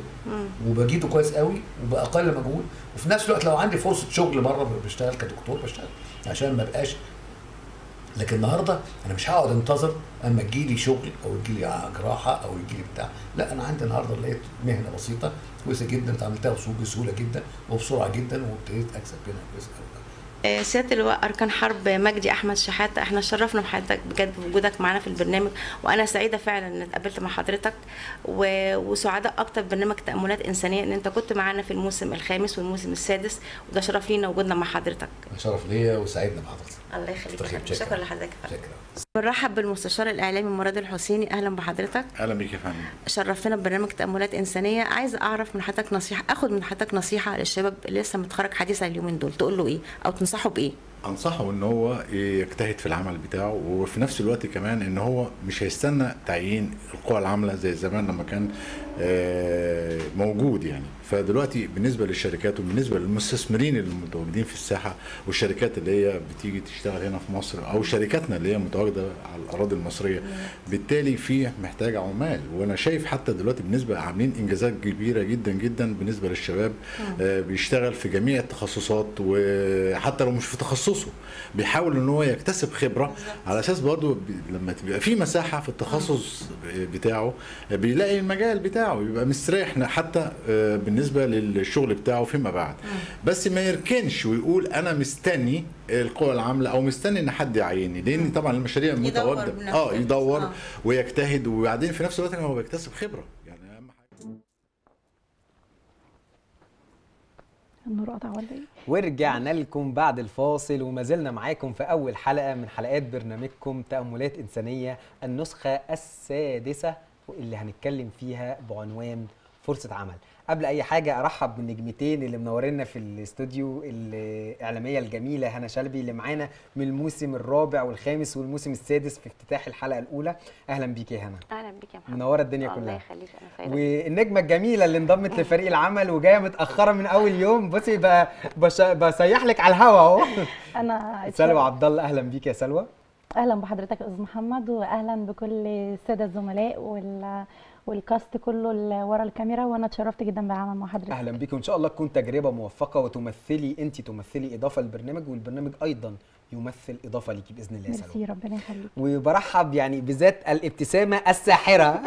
وبجيده كويس قوي وباقل مجهود وفي نفس الوقت لو عندي فرصه شغل بره بشتغل كدكتور بشتغل عشان ما ابقاش. لكن النهارده انا مش هقعد انتظر اما تجيلي شغل او تجيلي جراحه او تجيلي بتاع، لا انا عندي النهارده لقيت مهنه بسيطه كويسه جدا اتعاملتها بسهوله جدا وبسرعه جدا وابتديت اكسب منها كويس قوي. سياده اللواء اركان حرب مجدي احمد شحاته احنا اتشرفنا بحضرتك بجد بوجودك معانا في البرنامج وانا سعيده فعلا ان اتقابلت مع حضرتك وسعداء اكتر ببرنامج تاملات انسانيه ان انت كنت معانا في الموسم الخامس والموسم السادس وده شرف لينا وجودنا مع حضرتك. شرف ليا وسعدنا بحضرتك. الله يخليك شكرا لحضرتك. بنرحب بالمستشار الاعلامي مراد الحسيني اهلا بحضرتك. اهلا بيك يا فندم. شرفتنا ببرنامج تاملات انسانيه. عايزه اعرف من حضرتك نصيحه اخد من حضرتك نصيحه للشباب اللي لسه متخرج حديثا اليومين دول تقول له ايه او تنصحه بايه؟ انصحه ان هو يجتهد في العمل بتاعه وفي نفس الوقت كمان ان هو مش هيستنى تعيين القوى العامله زي زمان لما كان موجود يعني. فدلوقتي بالنسبه للشركات وبالنسبه للمستثمرين المتواجدين في الساحه والشركات اللي هي بتيجي تشتغل هنا في مصر او شركاتنا اللي هي متواجده على الاراضي المصريه بالتالي في محتاج عمال. وانا شايف حتى دلوقتي بالنسبه عاملين انجازات كبيره جدا جدا بالنسبه للشباب بيشتغل في جميع التخصصات وحتى لو مش في تخصصه بيحاول ان هو يكتسب خبره على اساس برضه لما تبقى في مساحه في التخصص بتاعه بيلاقي المجال بتاعه ويبقى مستريح حتى بالنسبه للشغل بتاعه فيما بعد. بس ما يركنش ويقول انا مستني القوى العامله او مستني ان حد يعيني لان طبعا المشاريع المتواجده اه يدور آه. ويجتهد وبعدين في نفس الوقت هو بيكتسب خبره يعني اهم حاجه. النور قطع ولا ايه؟ ورجعنا لكم بعد الفاصل وما زلنا معاكم في اول حلقه من حلقات برنامجكم تاملات انسانيه النسخه السادسه اللي هنتكلم فيها بعنوان فرصة عمل. قبل أي حاجة أرحب بالنجمتين اللي منورينا في الاستوديو الإعلامية الجميلة هنا شلبي اللي معانا من الموسم الرابع والخامس والموسم السادس في افتتاح الحلقة الأولى. أهلا بيك يا هنا. أهلا بيك يا محمد. منورة الدنيا كلها. الله يخليك أنا سعيدة. والنجمة الجميلة اللي انضمت لفريق العمل وجاية متأخرة من أول يوم بصي بسيح لك على الهوا أهو. أنا سلوى عبد الله أهلا بيك يا سلوى. اهلا بحضرتك يا استاذ محمد واهلا بكل الساده الزملاء وال والكاست كله اللي ورا الكاميرا وانا اتشرفت جدا بالعمل مع حضرتك. اهلا بيك وان شاء الله تكون تجربه موفقه وتمثلي انت تمثلي اضافه للبرنامج والبرنامج ايضا يمثل اضافه ليكي باذن الله. ميرسي ربنا يخليك. وبرحب يعني بذات الابتسامه الساحره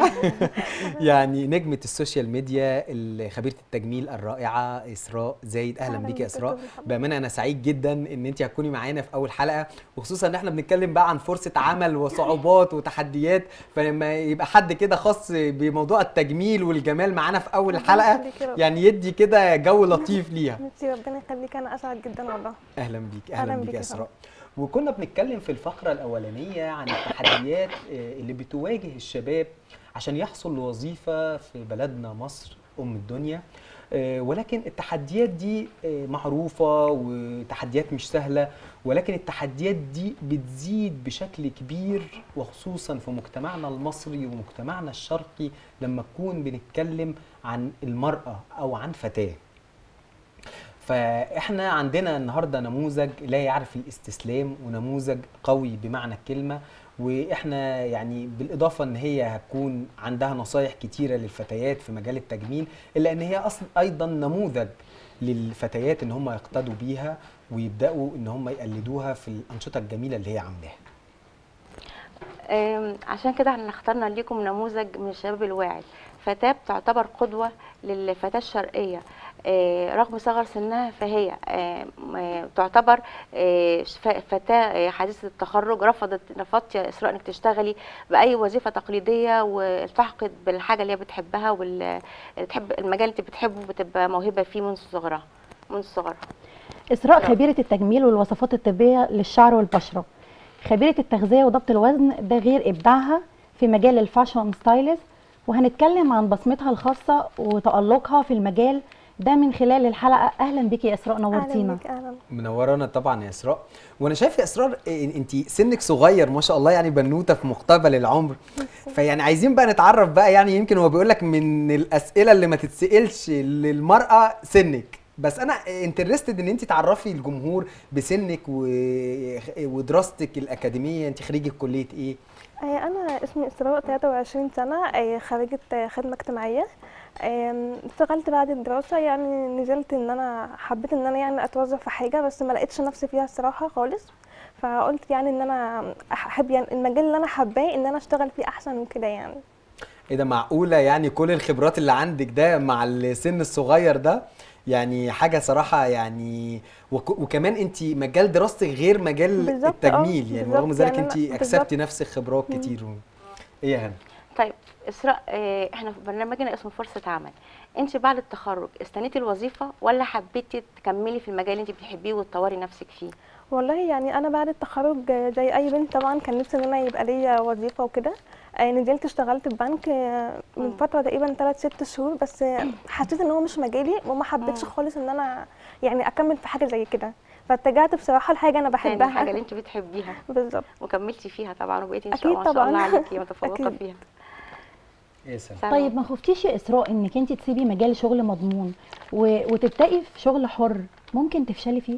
يعني نجمه السوشيال ميديا خبيره التجميل الرائعه اسراء زايد. اهلا بيك يا اسراء. بامانه انا سعيد جدا ان انت هتكوني معانا في اول حلقه وخصوصا ان احنا بنتكلم بقى عن فرصه عمل وصعوبات وتحديات فلما يبقى حد كده خاص بموضوع التجميل والجمال معانا في اول حلقه يعني يدي كده جو لطيف ليها. ميرسي ربنا يخليك انا اسعد جدا والله. اهلا بيك. اهلا بيك يا اسراء. وكنا بنتكلم في الفقرة الأولانية عن التحديات اللي بتواجه الشباب عشان يحصل لوظيفة في بلدنا مصر أم الدنيا ولكن التحديات دي معروفة وتحديات مش سهلة ولكن التحديات دي بتزيد بشكل كبير وخصوصا في مجتمعنا المصري ومجتمعنا الشرقي لما نكون بنتكلم عن المرأة أو عن فتاة. فاحنا عندنا النهارده نموذج لا يعرف الاستسلام ونموذج قوي بمعنى الكلمه واحنا يعني بالاضافه ان هي هتكون عندها نصايح كتيره للفتيات في مجال التجميل الا ان هي اصلا ايضا نموذج للفتيات ان هم يقتدوا بيها ويبداوا ان هم يقلدوها في الانشطه الجميله اللي هي عاملاها. عشان كده احنا اخترنا ليكم نموذج من الشباب الواعي فتاه بتعتبر قدوه للفتاه الشرقيه رغم صغر سنها فهي تعتبر فتاة حديثة التخرج. رفضت رفضت يا اسراء انك تشتغلي باي وظيفه تقليديه والتحقت بالحاجه اللي هي بتحبها واللي تحب المجال اللي بتحبه بتبقى موهبه فيه منذ صغرها منذ صغرها. اسراء خبيره التجميل والوصفات الطبيه للشعر والبشره، خبيره التغذيه وضبط الوزن، ده غير ابداعها في مجال الفاشن ستايلز، وهنتكلم عن بصمتها الخاصه وتالقها في المجال ده من خلال الحلقه. اهلا بيكي يا اسراء، نورتينا. اهلا منورانا طبعا يا اسراء. وانا شايف يا اسراء انت سنك صغير ما شاء الله، يعني بنوته في مقتبل العمر، فيعني عايزين بقى نتعرف بقى، يعني يمكن هو بيقول لك من الاسئله اللي ما تتسالش للمراه سنك، بس انا انترستد ان انت تعرفي الجمهور بسنك ودراستك الاكاديميه. انت خريجه كليه ايه؟ انا اسمي اسراء، ثلاثة وعشرين سنه، خريجه خدمه اجتماعيه. اشتغلت بعد الدراسه، يعني نزلت ان انا حبيت ان انا يعني اتوظف في حاجه، بس ما لقيتش نفسي فيها الصراحه خالص، فقلت يعني ان انا احب يعني المجال اللي انا حباه ان انا اشتغل فيه احسن من كده. يعني ايه ده، معقوله يعني كل الخبرات اللي عندك ده مع السن الصغير ده؟ يعني حاجه صراحه يعني، وكمان انت مجال دراستك غير مجال التجميل، يعني رغم ذلك انت اكسبتي نفسك خبرات كتير. ايه يا هنا؟ طيب اسراء، احنا في برنامجنا اسمه فرصه عمل، انت بعد التخرج استنيتي الوظيفه ولا حبيتي تكملي في المجال اللي انت بتحبيه وتطوري نفسك فيه؟ والله يعني انا بعد التخرج زي اي بنت طبعا كان نفسي ان انا يبقى ليا وظيفه وكده. نزلت اشتغلت في بنك من فتره تقريبا ثلاث ست شهور، بس حسيت ان هو مش مجالي وما حبيتش خالص ان انا يعني اكمل في حاجه زي كده، فاتجهت بصراحه لحاجه انا بحبها، يعني الحاجه اللي انت بتحبيها بالظبط، وكملتي فيها طبعا وبقيتي ان شاء الله ما شاء الله عليكي متفوقه فيها. طيب ما خفتيش يا اسراء انك انت تسيبي مجال شغل مضمون وتبتدي في شغل حر ممكن تفشلي فيه؟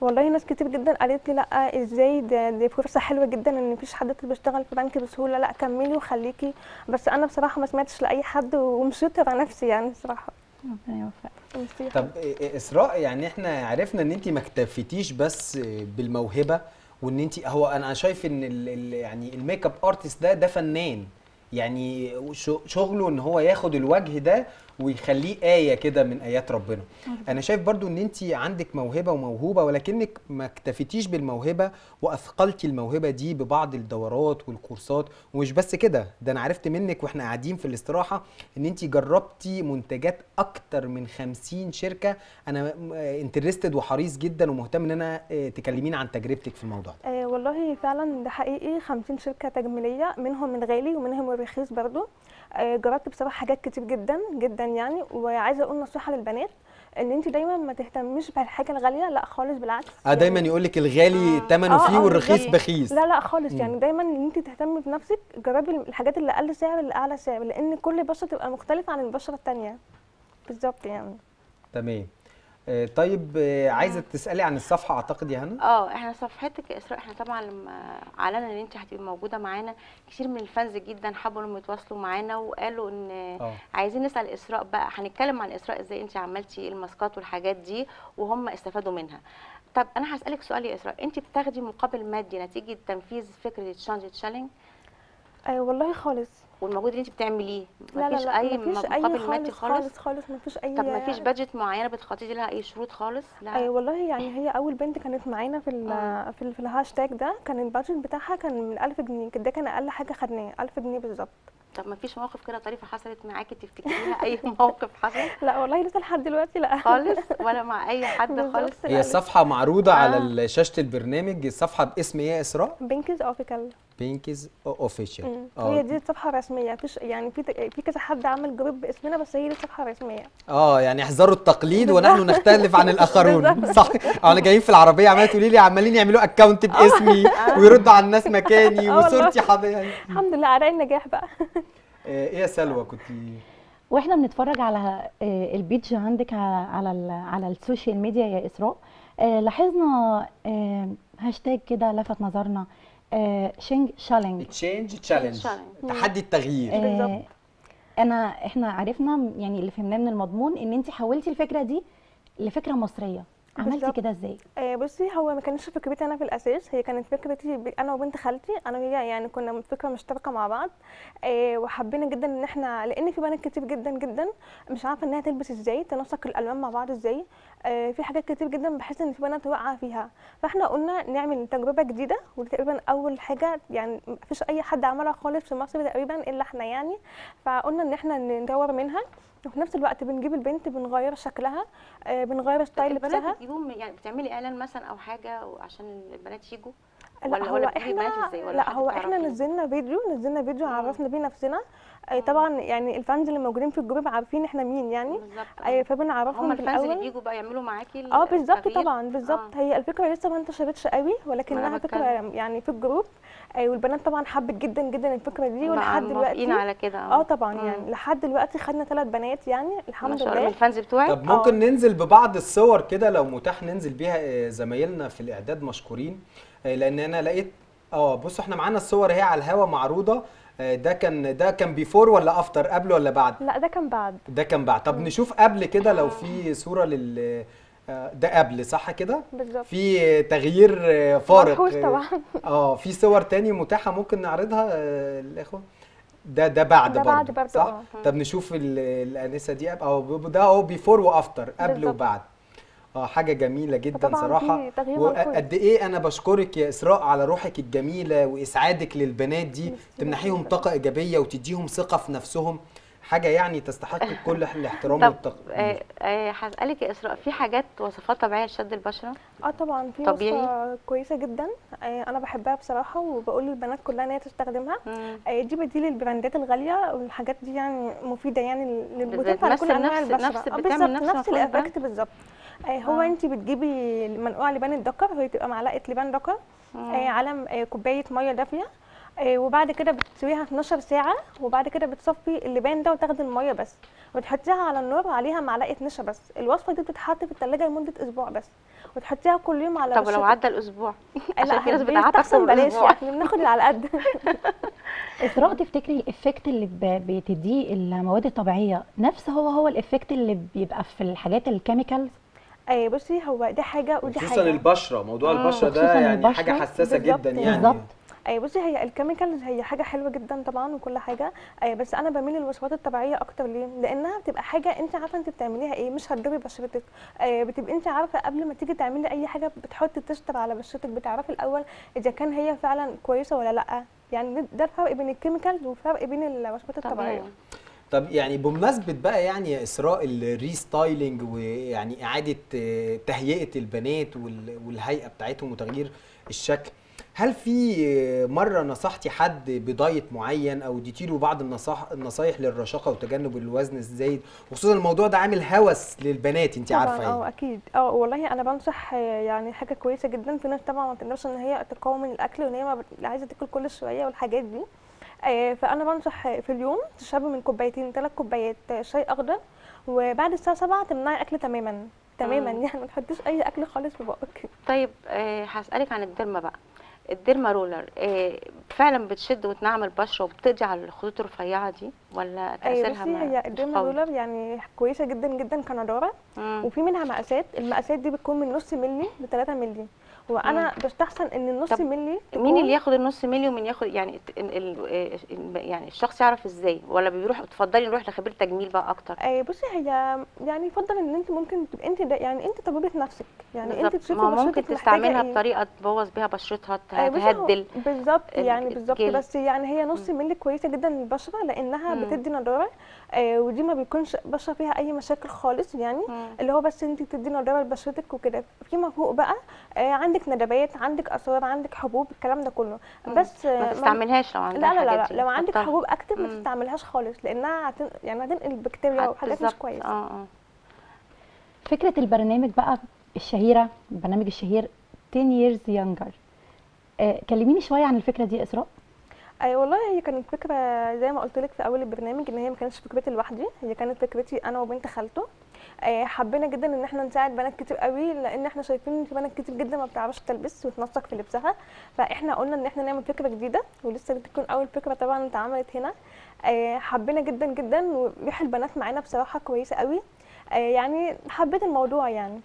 والله ناس كتير جدا قالت لي لا ازاي، دي فرصه حلوه جدا ان مفيش حد بيشتغل في بنك بسهوله، لا كملي وخليكي، بس انا بصراحه ما سمعتش لاي حد ومشيت على نفسي يعني الصراحه. ربنا يوفقك. طب اسراء، يعني احنا عرفنا ان انت ما اكتفيتيش بس بالموهبه، وان انت هو انا شايف ان ال يعني الميك اب ارتست ده ده فنان، يعني شغله ان هو ياخد الوجه ده ويخليه آية كده من آيات ربنا. أنا شايف برضو إن أنت عندك موهبة وموهوبة، ولكنك ما اكتفيتيش بالموهبة وأثقلتي الموهبة دي ببعض الدورات والكورسات، ومش بس كده، ده أنا عرفت منك وإحنا قاعدين في الاستراحة إن أنت جربتي منتجات أكتر من خمسين شركة. أنا انترستد وحريص جدا ومهتم إن أنا تكلمينا عن تجربتك في الموضوع ده. آه والله فعلا ده حقيقي، خمسين شركة تجميلية، منهم الغالي ومنهم الرخيص برضو. جربت بصراحه حاجات كتير جدا جدا يعني، وعايزه اقول نصيحه للبنات ان انت دايما ما تهتميش بالحاجه الغاليه، لا خالص بالعكس. اه يعني دايما يقول لك الغالي ثمنه آه فيه آه والرخيص بخيس، لا لا خالص. م. يعني دايما ان انت تهتمي بنفسك، جربي الحاجات اللي اقل سعر اللي اعلى سعر، لان كل بشره تبقى مختلفه عن البشره الثانيه بالظبط يعني. تمام. طيب عايزه تسالي عن الصفحه اعتقد يا هنا؟ اه احنا صفحتك يا اسراء، احنا طبعا لما اعلنا ان انت هتبقي موجوده معانا كتير من الفانز جدا حبوا انهم يتواصلوا معانا وقالوا ان أوه. عايزين نسال اسراء بقى، هنتكلم عن اسراء ازاي انت عملتي الماسكات والحاجات دي وهم استفادوا منها. طب انا هسالك سؤال يا اسراء، انت بتاخدي مقابل مادي نتيجه تنفيذ فكره تشانج تشالنج؟ ايوه والله خالص، والمجهود اللي انت بتعمليه مفيش اي مقابل مادي خالص خالص خالص مفيش اي. طب مفيش بادجت معينه بتخططي لها اي شروط خالص؟ لا أي والله يعني، هي اول بنت كانت معانا في آه. في, في الهاشتاج ده كان البادجت بتاعها كان من ألف جنيه، ده كان اقل حاجه خدناها ألف جنيه بالظبط. طب مفيش موقف كده طريفه حصلت معاكي تفتكريها؟ اي موقف حصل؟ لا والله لسه لحد دلوقتي لا خالص، ولا مع اي حد خالص. هي الصفحه معروضه آه. على شاشه البرنامج، الصفحه باسم ايه يا اسراء؟ بينكيز اوفيكل. بينكيز اوفيشال، هي دي الصفحه الرسميه، مفيش يعني في في كذا حد عمل جروب باسمنا، بس هي دي الصفحه الرسميه. اه يعني احذروا التقليد ونحن نختلف عن الاخرون. صح، انا جايين في العربيه عماله تقولي لي عمالين يعملوا اكونت باسمي ويردوا على الناس مكاني وصورتي حبيبي. الحمد لله على النجاح بقى. ايه يا سلوى، كنت واحنا بنتفرج على البيج عندك على على, على السوشيال ميديا يا اسراء، لاحظنا هاشتاج كده لفت نظرنا، تشينج تشالنج، تشينج تشالنج، تحدي التغيير. آه بالظبط. انا احنا عرفنا يعني اللي فهمناه من المضمون ان انت حولتي الفكره دي لفكره مصريه، عملتي كده ازاي؟ آه بصي، هو ما كانتش فكرتي انا في الاساس، هي كانت فكرتي انا وبنت خالتي، انا وهي يعني كنا فكره مشتركه مع بعض، آه وحبينا جدا ان احنا لان في بنات كتير جدا جدا مش عارفه انها تلبس ازاي، تنسق الالوان مع بعض ازاي، آه في حاجات كتير جدا بحس ان في بنات واقعه فيها، فاحنا قلنا نعمل تجربه جديده، وتقريبا اول حاجه يعني ما فيش اي حد عملها خالص في مصر تقريبا الا احنا يعني، فقلنا ان احنا ندور منها وفي نفس الوقت بنجيب البنت بنغير شكلها، بنغير ستايل لبسها. بتجيبهم يعني بتعملي اعلان مثلا او حاجه عشان البنات يجوا؟ لا هو احنا لا هو احنا نزلنا فيديو نزلنا فيديو عرفنا بيه نفسنا طبعا، يعني الفانز اللي موجودين في الجروب عارفين احنا مين يعني، فبنعرفهم بالاول. الفانز اللي بيجوا بقى يعملوا معاكي اه بالظبط طبعا بالظبط. هي الفكره لسه ما انتشرتش قوي ولكنها فكره يعني في الجروب، والبنات طبعا حبت جدا جدا الفكره دي ولحد دلوقتي على كده اه طبعا مم. يعني لحد دلوقتي خدنا ثلاث بنات يعني الحمد لله من الفانز بتوعك. طب ممكن أوه. ننزل ببعض الصور كده لو متاح ننزل بيها، زمايلنا في الاعداد مشكورين، لان انا لقيت اه بصوا احنا معانا الصور اهي على الهوا معروضه. ده كان ده كان بيفور ولا افتر، قبل ولا بعد؟ لا ده كان بعد ده كان بعد. طب نشوف قبل كده لو في صوره لل ده قبل صح كده بالظبط، في تغيير فارق اه في صور تاني متاحه ممكن نعرضها الاخوه. ده ده بعد ده برضه بعد صح أوه. طب نشوف الانسه دي او ده اهو بيفور وافتر قبل بالزبط. وبعد اه حاجه جميله جدا صراحه. وقد ايه انا بشكرك يا اسراء على روحك الجميله واسعادك للبنات دي، تمنحيهم طاقه ايجابيه وتديهم ثقه في نفسهم، حاجه يعني تستحق كل الاحترام والتقدير. طب هسالك يا اسراء، في حاجات وصفات طبيعيه لشد البشره؟ اه طبعا في وصفه كويسه جدا انا بحبها بصراحه وبقول للبنات كلها ان هي تستخدمها. دي بديل البراندات الغاليه والحاجات دي يعني مفيده يعني للبنات على كل انواع البشره بالظبط نفس الايفكت بالظبط. هو انت بتجيبي منقوع لبان الدكر، هي تبقى معلقه لبان دكر على كوبايه ميه دافيه، وبعد كده بتسويها اتناشر ساعه، وبعد كده بتصفي اللبان ده وتاخدي الميه بس وتحطيها على النار عليها معلقه نشا بس. الوصفه دي بتتحط في الثلاجه لمده اسبوع بس، وتحطيها كل يوم على طب لو عدى الاسبوع عشان في ناس بتعدي اكتر من اسبوع احنا بناخد على قد اسراء. تفتكري الافكت اللي بتديه المواد الطبيعيه نفس هو هو الافكت اللي بيبقى في الحاجات الكيميكالز؟ اي بصي هو دي حاجه ودي حاجه، خصوصا البشره موضوع البشره ده يعني البشرة حاجه حساسه جدا يعني بالظبط. اي بصي هي الكيميكالز هي حاجه حلوه جدا طبعا وكل حاجه، بس انا بميل للوصفات الطبيعيه اكتر. ليه؟ لانها بتبقى حاجه انت عارفه انت بتعمليها ايه، مش هتضري بشرتك، بتبقي انت عارفه قبل ما تيجي تعملي اي حاجه بتحطي تستر على بشرتك، بتعرفي الاول اذا كان هي فعلا كويسه ولا لا. يعني ده الفرق بين الكيميكالز وفرق بين الوصفات الطبيعيه. طب يعني بمناسبة بقى يعني يا إسراء الريستايلنج ويعني إعادة تهيئة البنات والهيئة بتاعتهم وتغيير الشكل، هل في مرة نصحتي حد بدايت معين أو اديتي له بعض النصايح للرشاقة وتجنب الوزن الزايد، وخصوصا الموضوع ده عامل هوس للبنات أنت عارفة؟ طبعا اه أكيد اه والله أنا بنصح يعني حاجة كويسة جدا. في ناس طبعا ما بتقدرش إن هي تقاوم من الأكل وإن هي عايزة تاكل كل شوية والحاجات دي، فانا بنصح في اليوم تشربي من كوبايتين ثلاث كوبايات شاي اخضر، وبعد الساعه سبعة تمنعي اكل تماما تماما مم. يعني ما تحطيش اي اكل خالص في بقك. طيب آه هسالك عن الديرما بقى، الديرما رولر آه فعلا بتشد وتنعم البشره وبتقضي على الخطوط الرفيعه دي ولا تاثيرها؟ بصي هي الديرما رولر يعني كويسه جدا جدا كنضاره، وفي منها مقاسات، المقاسات دي بتكون من نص مللي ل تلاتة مللي، وانا بستحسن ان النص مللي. مين اللي ياخد النص مللي ومين ياخد يعني ال ال يعني الشخص يعرف ازاي، ولا بيروح تفضلي نروح لخبير تجميل بقى اكتر؟ اي بصي هي يعني يفضل ان انت ممكن تبقي انت يعني انت طبيبه نفسك يعني بالزبط. انت تشوفي بشرتك ممكن تستعملها إيه؟ بطريقه تبوظ بيها بشرتها تهدل بالظبط يعني بالظبط. بس يعني هي نص مللي كويسه جدا للبشره لانها مم. بتدي نضاره آه ودي ما بيكونش بشره فيها اي مشاكل خالص يعني مم. اللي هو بس انت بتدي نضاره لبشرتك وكده. فيما فوق بقى آه عندك ندبات، عندك اثار، عندك حبوب، الكلام ده كله بس ما تستعملهاش لو عندك لا لا لا, لا لو عندك أطلع. حبوب اكتف ما تستعملهاش خالص لانها هتن... يعني هتنقل البكتيريا وحاجات مش كويسه. اه اه فكره البرنامج بقى الشهيره، البرنامج الشهير ten years younger، آه كلميني شويه عن الفكره دي يا اسراء. اي أيوة والله هي كانت فكره زي ما قلت لك في اول البرنامج ان هي ما كانتش فكرتي لوحدي، هي كانت فكرتي انا وبنت خالته. حبينا جدا ان احنا نساعد بنات كتير قوي لان احنا شايفين ان في بنات كتير جدا ما بتعرفش تلبس وتنسق في لبسها، فاحنا قلنا ان احنا نعمل فكره جديده ولسه بتكون اول فكره طبعا اتعملت هنا. حبينا جدا جدا وريح البنات معانا بصراحه كويسه قوي يعني حبيت الموضوع. يعني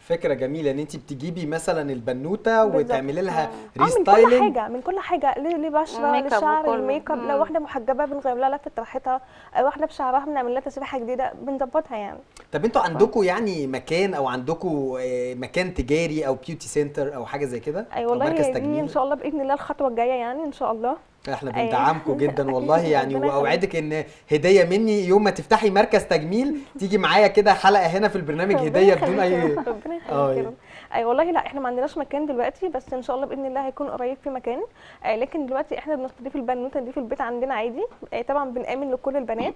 فكره جميله ان انت بتجيبي مثلا البنوته وتعملي لها ريستايلنج من كل حاجه من كل حاجه لبشره لشعر الميك اب، لو واحده محجبه بنغير لها لفه طرحتها، واحده بشعرها بنعمل لها تسريحه جديده بنظبطها يعني. طب انتوا عندكم يعني مكان او عندكم مكان تجاري او بيوتي سنتر او حاجه زي كده؟ اي أيوة والله مركز تجميل ان شاء الله باذن الله الخطوه الجايه يعني ان شاء الله احنا بندعمكم جدا والله يعني، واوعدك ان هديه مني يوم ما تفتحي مركز تجميل تيجي معايا كده حلقه هنا في البرنامج هديه بدون اي ربنا يخليك. اي والله لا احنا ما عندناش مكان دلوقتي، بس ان شاء الله باذن الله هيكون قريب في مكان، لكن دلوقتي احنا بنستضيف البنوته دي في البيت عندنا عادي. طبعا بنامن لكل البنات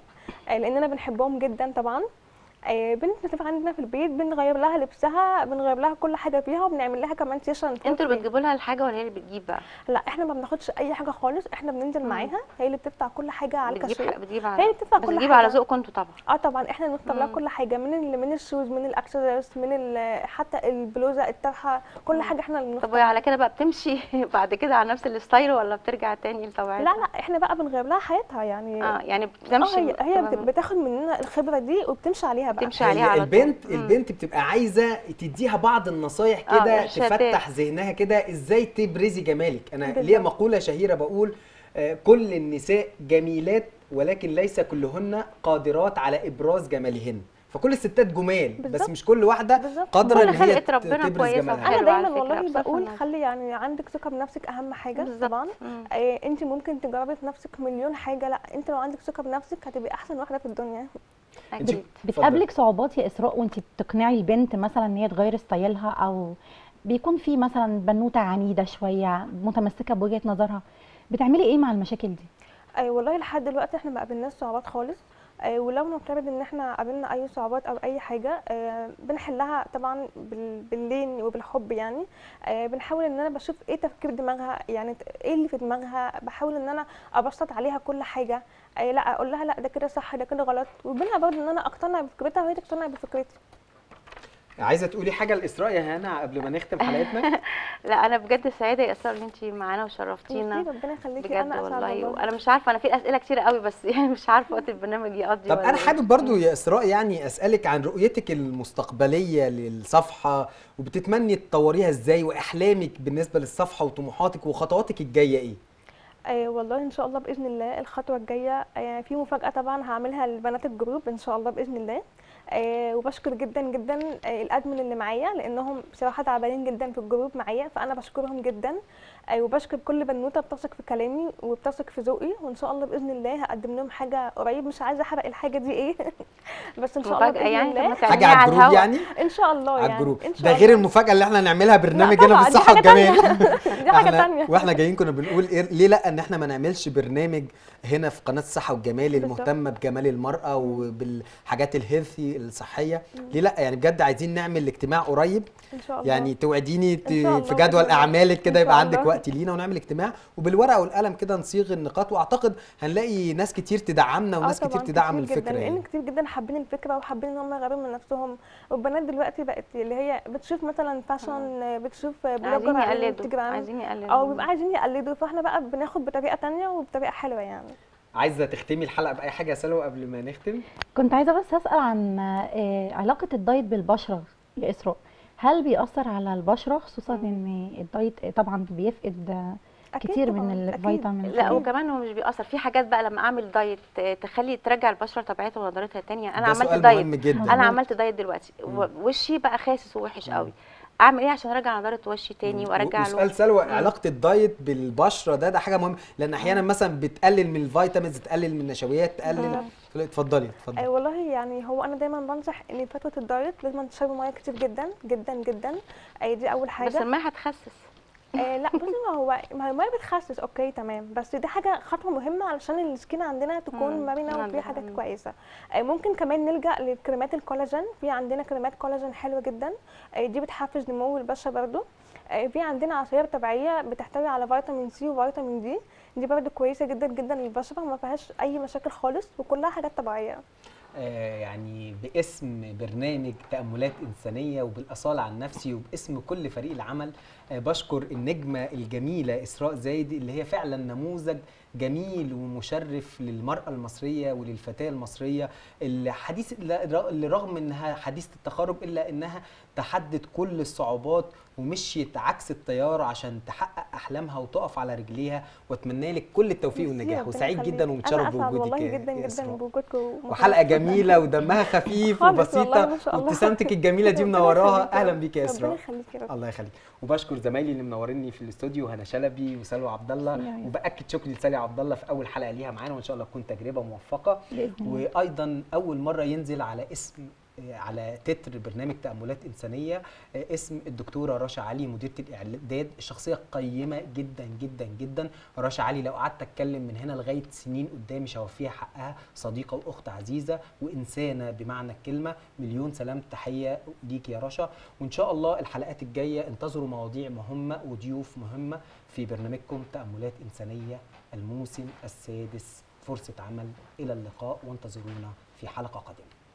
لاننا بنحبهم جدا طبعا. بنت بتبقى عندنا في البيت بنغير لها لبسها، بنغير لها كل حاجه فيها، وبنعمل لها كمان سيشن. انتوا اللي بتجيبوا لها الحاجه ولا هي اللي بتجيب بقى؟ لا احنا ما بناخدش اي حاجه خالص، احنا بننزل مم. معاها، هي اللي بتدفع كل حاجه على الكاشير، هي اللي بتدفع كل حاجه، بتجيب على ذوقكم انتوا طبعا. اه طبعا احنا بنختار لها كل حاجه، من من الشوز، من الاكسسوارز، من حتى البلوزه، الطرحه، كل حاجه احنا اللي بنختار. طب على كده بقى بتمشي بعد كده على نفس الستايل ولا بترجع تاني لطبيعتها؟ لا لا احنا بقى بنغير لها حياتها يعني. اه يعني بتمشي هي, هي بتاخد مننا الخبره دي وبتمشي عليها بقى. تمشي عليها على البنت. البنت بتبقى عايزه تديها بعض النصايح كده آه، تفتح ذهنها كده ازاي تبرزي جمالك. انا ليا مقوله شهيره بقول آه، كل النساء جميلات ولكن ليس كلهن قادرات على ابراز جمالهن. فكل الستات جمال بالزبط. بس مش كل واحده قادره ان هي تبرز جمالها. انا دايما والله بقول خلي يعني عندك ثقه بنفسك اهم حاجه بالزبط. طبعا آه، انت ممكن تجربي في نفسك مليون حاجه، لا انت لو عندك ثقه بنفسك هتبقي احسن واحده في الدنيا. أكيد. بتقابلك صعوبات يا اسراء وانت بتقنعي البنت مثلا ان هي تغير ستايلها، او بيكون في مثلا بنوته عنيده شويه متمسكه بوجهه نظرها، بتعملي ايه مع المشاكل دي؟ اي أيوة والله لحد دلوقتي احنا ما قابلناش صعوبات خالص، ولو نفترض ان احنا قابلنا اي صعوبات او اي حاجه بنحلها طبعا باللين وبالحب يعني. بنحاول ان انا بشوف ايه تفكير دماغها، يعني ايه اللي في دماغها، بحاول ان انا ابسط عليها كل حاجه، لا اقول لها لا ده كده صح ده كده غلط، وبينها برضه ان انا اقتنع بفكرتها وهي تقتنع بفكرتي. عايزه تقولي حاجه لاسراء يا هنا قبل ما نختم حلقتنا؟ لا انا بجد سعيده يا اسراء ان انت معانا وشرفتينا ربنا يخليكي. انا والله وانا مش عارفه، انا في اسئله كتير قوي بس يعني مش عارفه وقت البرنامج يقضي. طب انا حابب برضو يا اسراء يعني اسالك عن رؤيتك المستقبليه للصفحه، وبتتمني تطوريها ازاي، واحلامك بالنسبه للصفحه وطموحاتك وخطواتك الجايه ايه؟ أي والله ان شاء الله باذن الله الخطوه الجايه في مفاجاه طبعا هعملها لبنات الجروب ان شاء الله باذن الله. آه وبشكر جدا جدا آه الادمن اللي معايا لانهم بصراحه تعبانين جدا في الجروب معايا، فانا بشكرهم جدا. آه وبشكر كل بنوته بتثق في كلامي وبتثق في ذوقي، وان شاء الله باذن الله هقدم لهم حاجه قريب، مش عايزه احرق الحاجه دي ايه بس ان شاء الله باذن يعني الله حاجه على الجروب يعني ان شاء الله يعني على الجروب ده، غير المفاجاه اللي احنا هنعملها برنامج هنا في الصحه والجمال دي حاجه ثانيه. واحنا جايين كنا بنقول إيه ليه لا ان احنا ما نعملش برنامج هنا في قناه الصحه والجمال المهتمه بجمال المراه وبالحاجات الهيلثي الصحيه، ليه لا يعني بجد عايزين نعمل اجتماع قريب ان شاء الله يعني توعديني في جدول اعمالك كده يبقى عندك وقت لينا، ونعمل اجتماع وبالورقه والقلم كده نصيغ النقاط، واعتقد هنلاقي ناس كتير تدعمنا وناس كتير تدعم الفكره جداً. يعني لان كتير جدا حابين الفكره وحابين ان هم يغيروا من نفسهم، والبنات دلوقتي بقت اللي هي بتشوف مثلا فاشن بتشوف بلوجر على انستجرام عايزين يقلدوا او بيبقى عايزين يقلدوا، فاحنا بقى بناخد بطريقه ثانيه وبطريقه حلوه يعني. عايزه تختمي الحلقه باي حاجه سلوى قبل ما نختم؟ كنت عايزه بس اسال عن علاقه الدايت بالبشره يا اسراء، هل بيأثر على البشره خصوصا ان الدايت طبعا بيفقد كتير من الفيتامين؟ لا وكمان هو مش بيأثر في حاجات بقى لما اعمل دايت تخلي ترجع البشره طبيعتها ونضارتها تانية. انا عملت دايت انا عملت دايت دلوقتي وشي بقى خاسس ووحش قوي، اعمل ايه عشان ارجع نضاره وشي تاني وارجع له؟ سؤال سلوى علاقه الدايت بالبشره ده ده حاجه مهمه، لان احيانا مثلا بتقلل من الفيتامينز، تقلل من النشويات، تقلل. اتفضلي اتفضلي. اي والله يعني هو انا دايما بنصح ان فتره الدايت لازم تشربي ميه كتير جدا جدا جدا، اي دي اول حاجه. بس الميه هتخسس. آه لا بصي ما هو ما هي الميه بتخسس اوكي تمام، بس دي حاجه خطوه مهمه علشان السكين عندنا تكون مرنه وفي حاجات كويسه. آه ممكن كمان نلجا لكريمات الكولاجين، في عندنا كريمات كولاجين حلوه جدا، آه دي بتحفز نمو البشره برده. آه في عندنا عصير طبيعيه بتحتوي على فيتامين سي وفيتامين دي، دي برده كويسه جدا جدا للبشره وما فيهاش اي مشاكل خالص وكلها حاجات طبيعيه. يعني باسم برنامج تأملات إنسانية وبالأصالة عن نفسي وباسم كل فريق العمل بشكر النجمة الجميلة اسراء زايد اللي هي فعلا نموذج جميل ومشرف للمرأة المصرية وللفتاة المصرية. الحديث اللي رغم انها حديثة التخرج الا انها تحدت كل الصعوبات ومشيت عكس التيار عشان تحقق احلامها وتقف على رجليها، واتمنى لك كل التوفيق والنجاح، وسعيد جدا ومتشرف بوجودك يا جدا يا جدا بوجودكم، وحلقه جميله ودمها خفيف وبسيطه وابتسامتك الجميله دي منوراها. اهلا بيك يا اسراء. الله يخليك. الله يخليك. وبشكر زمايلي اللي منوريني في الاستوديو، هنا شلبي وسلوى عبد الله، وباكد شكري لسالي عبد الله في اول حلقه ليها معانا، وان شاء الله تكون تجربه موفقه. وايضا اول مره ينزل على اسم على تتر برنامج تأملات إنسانية اسم الدكتورة رشا علي مديرة الإعداد، الشخصية قيمة جدا جدا جدا. رشا علي لو قعدت أتكلم من هنا لغاية سنين قدام مش هوفيها حقها، صديقة وأخت عزيزة وإنسانة بمعنى الكلمة. مليون سلام تحية ليك يا رشا، وإن شاء الله الحلقات الجاية انتظروا مواضيع مهمة وضيوف مهمة في برنامجكم تأملات إنسانية الموسم السادس. فرصة عمل، إلى اللقاء وانتظرونا في حلقة قادمة.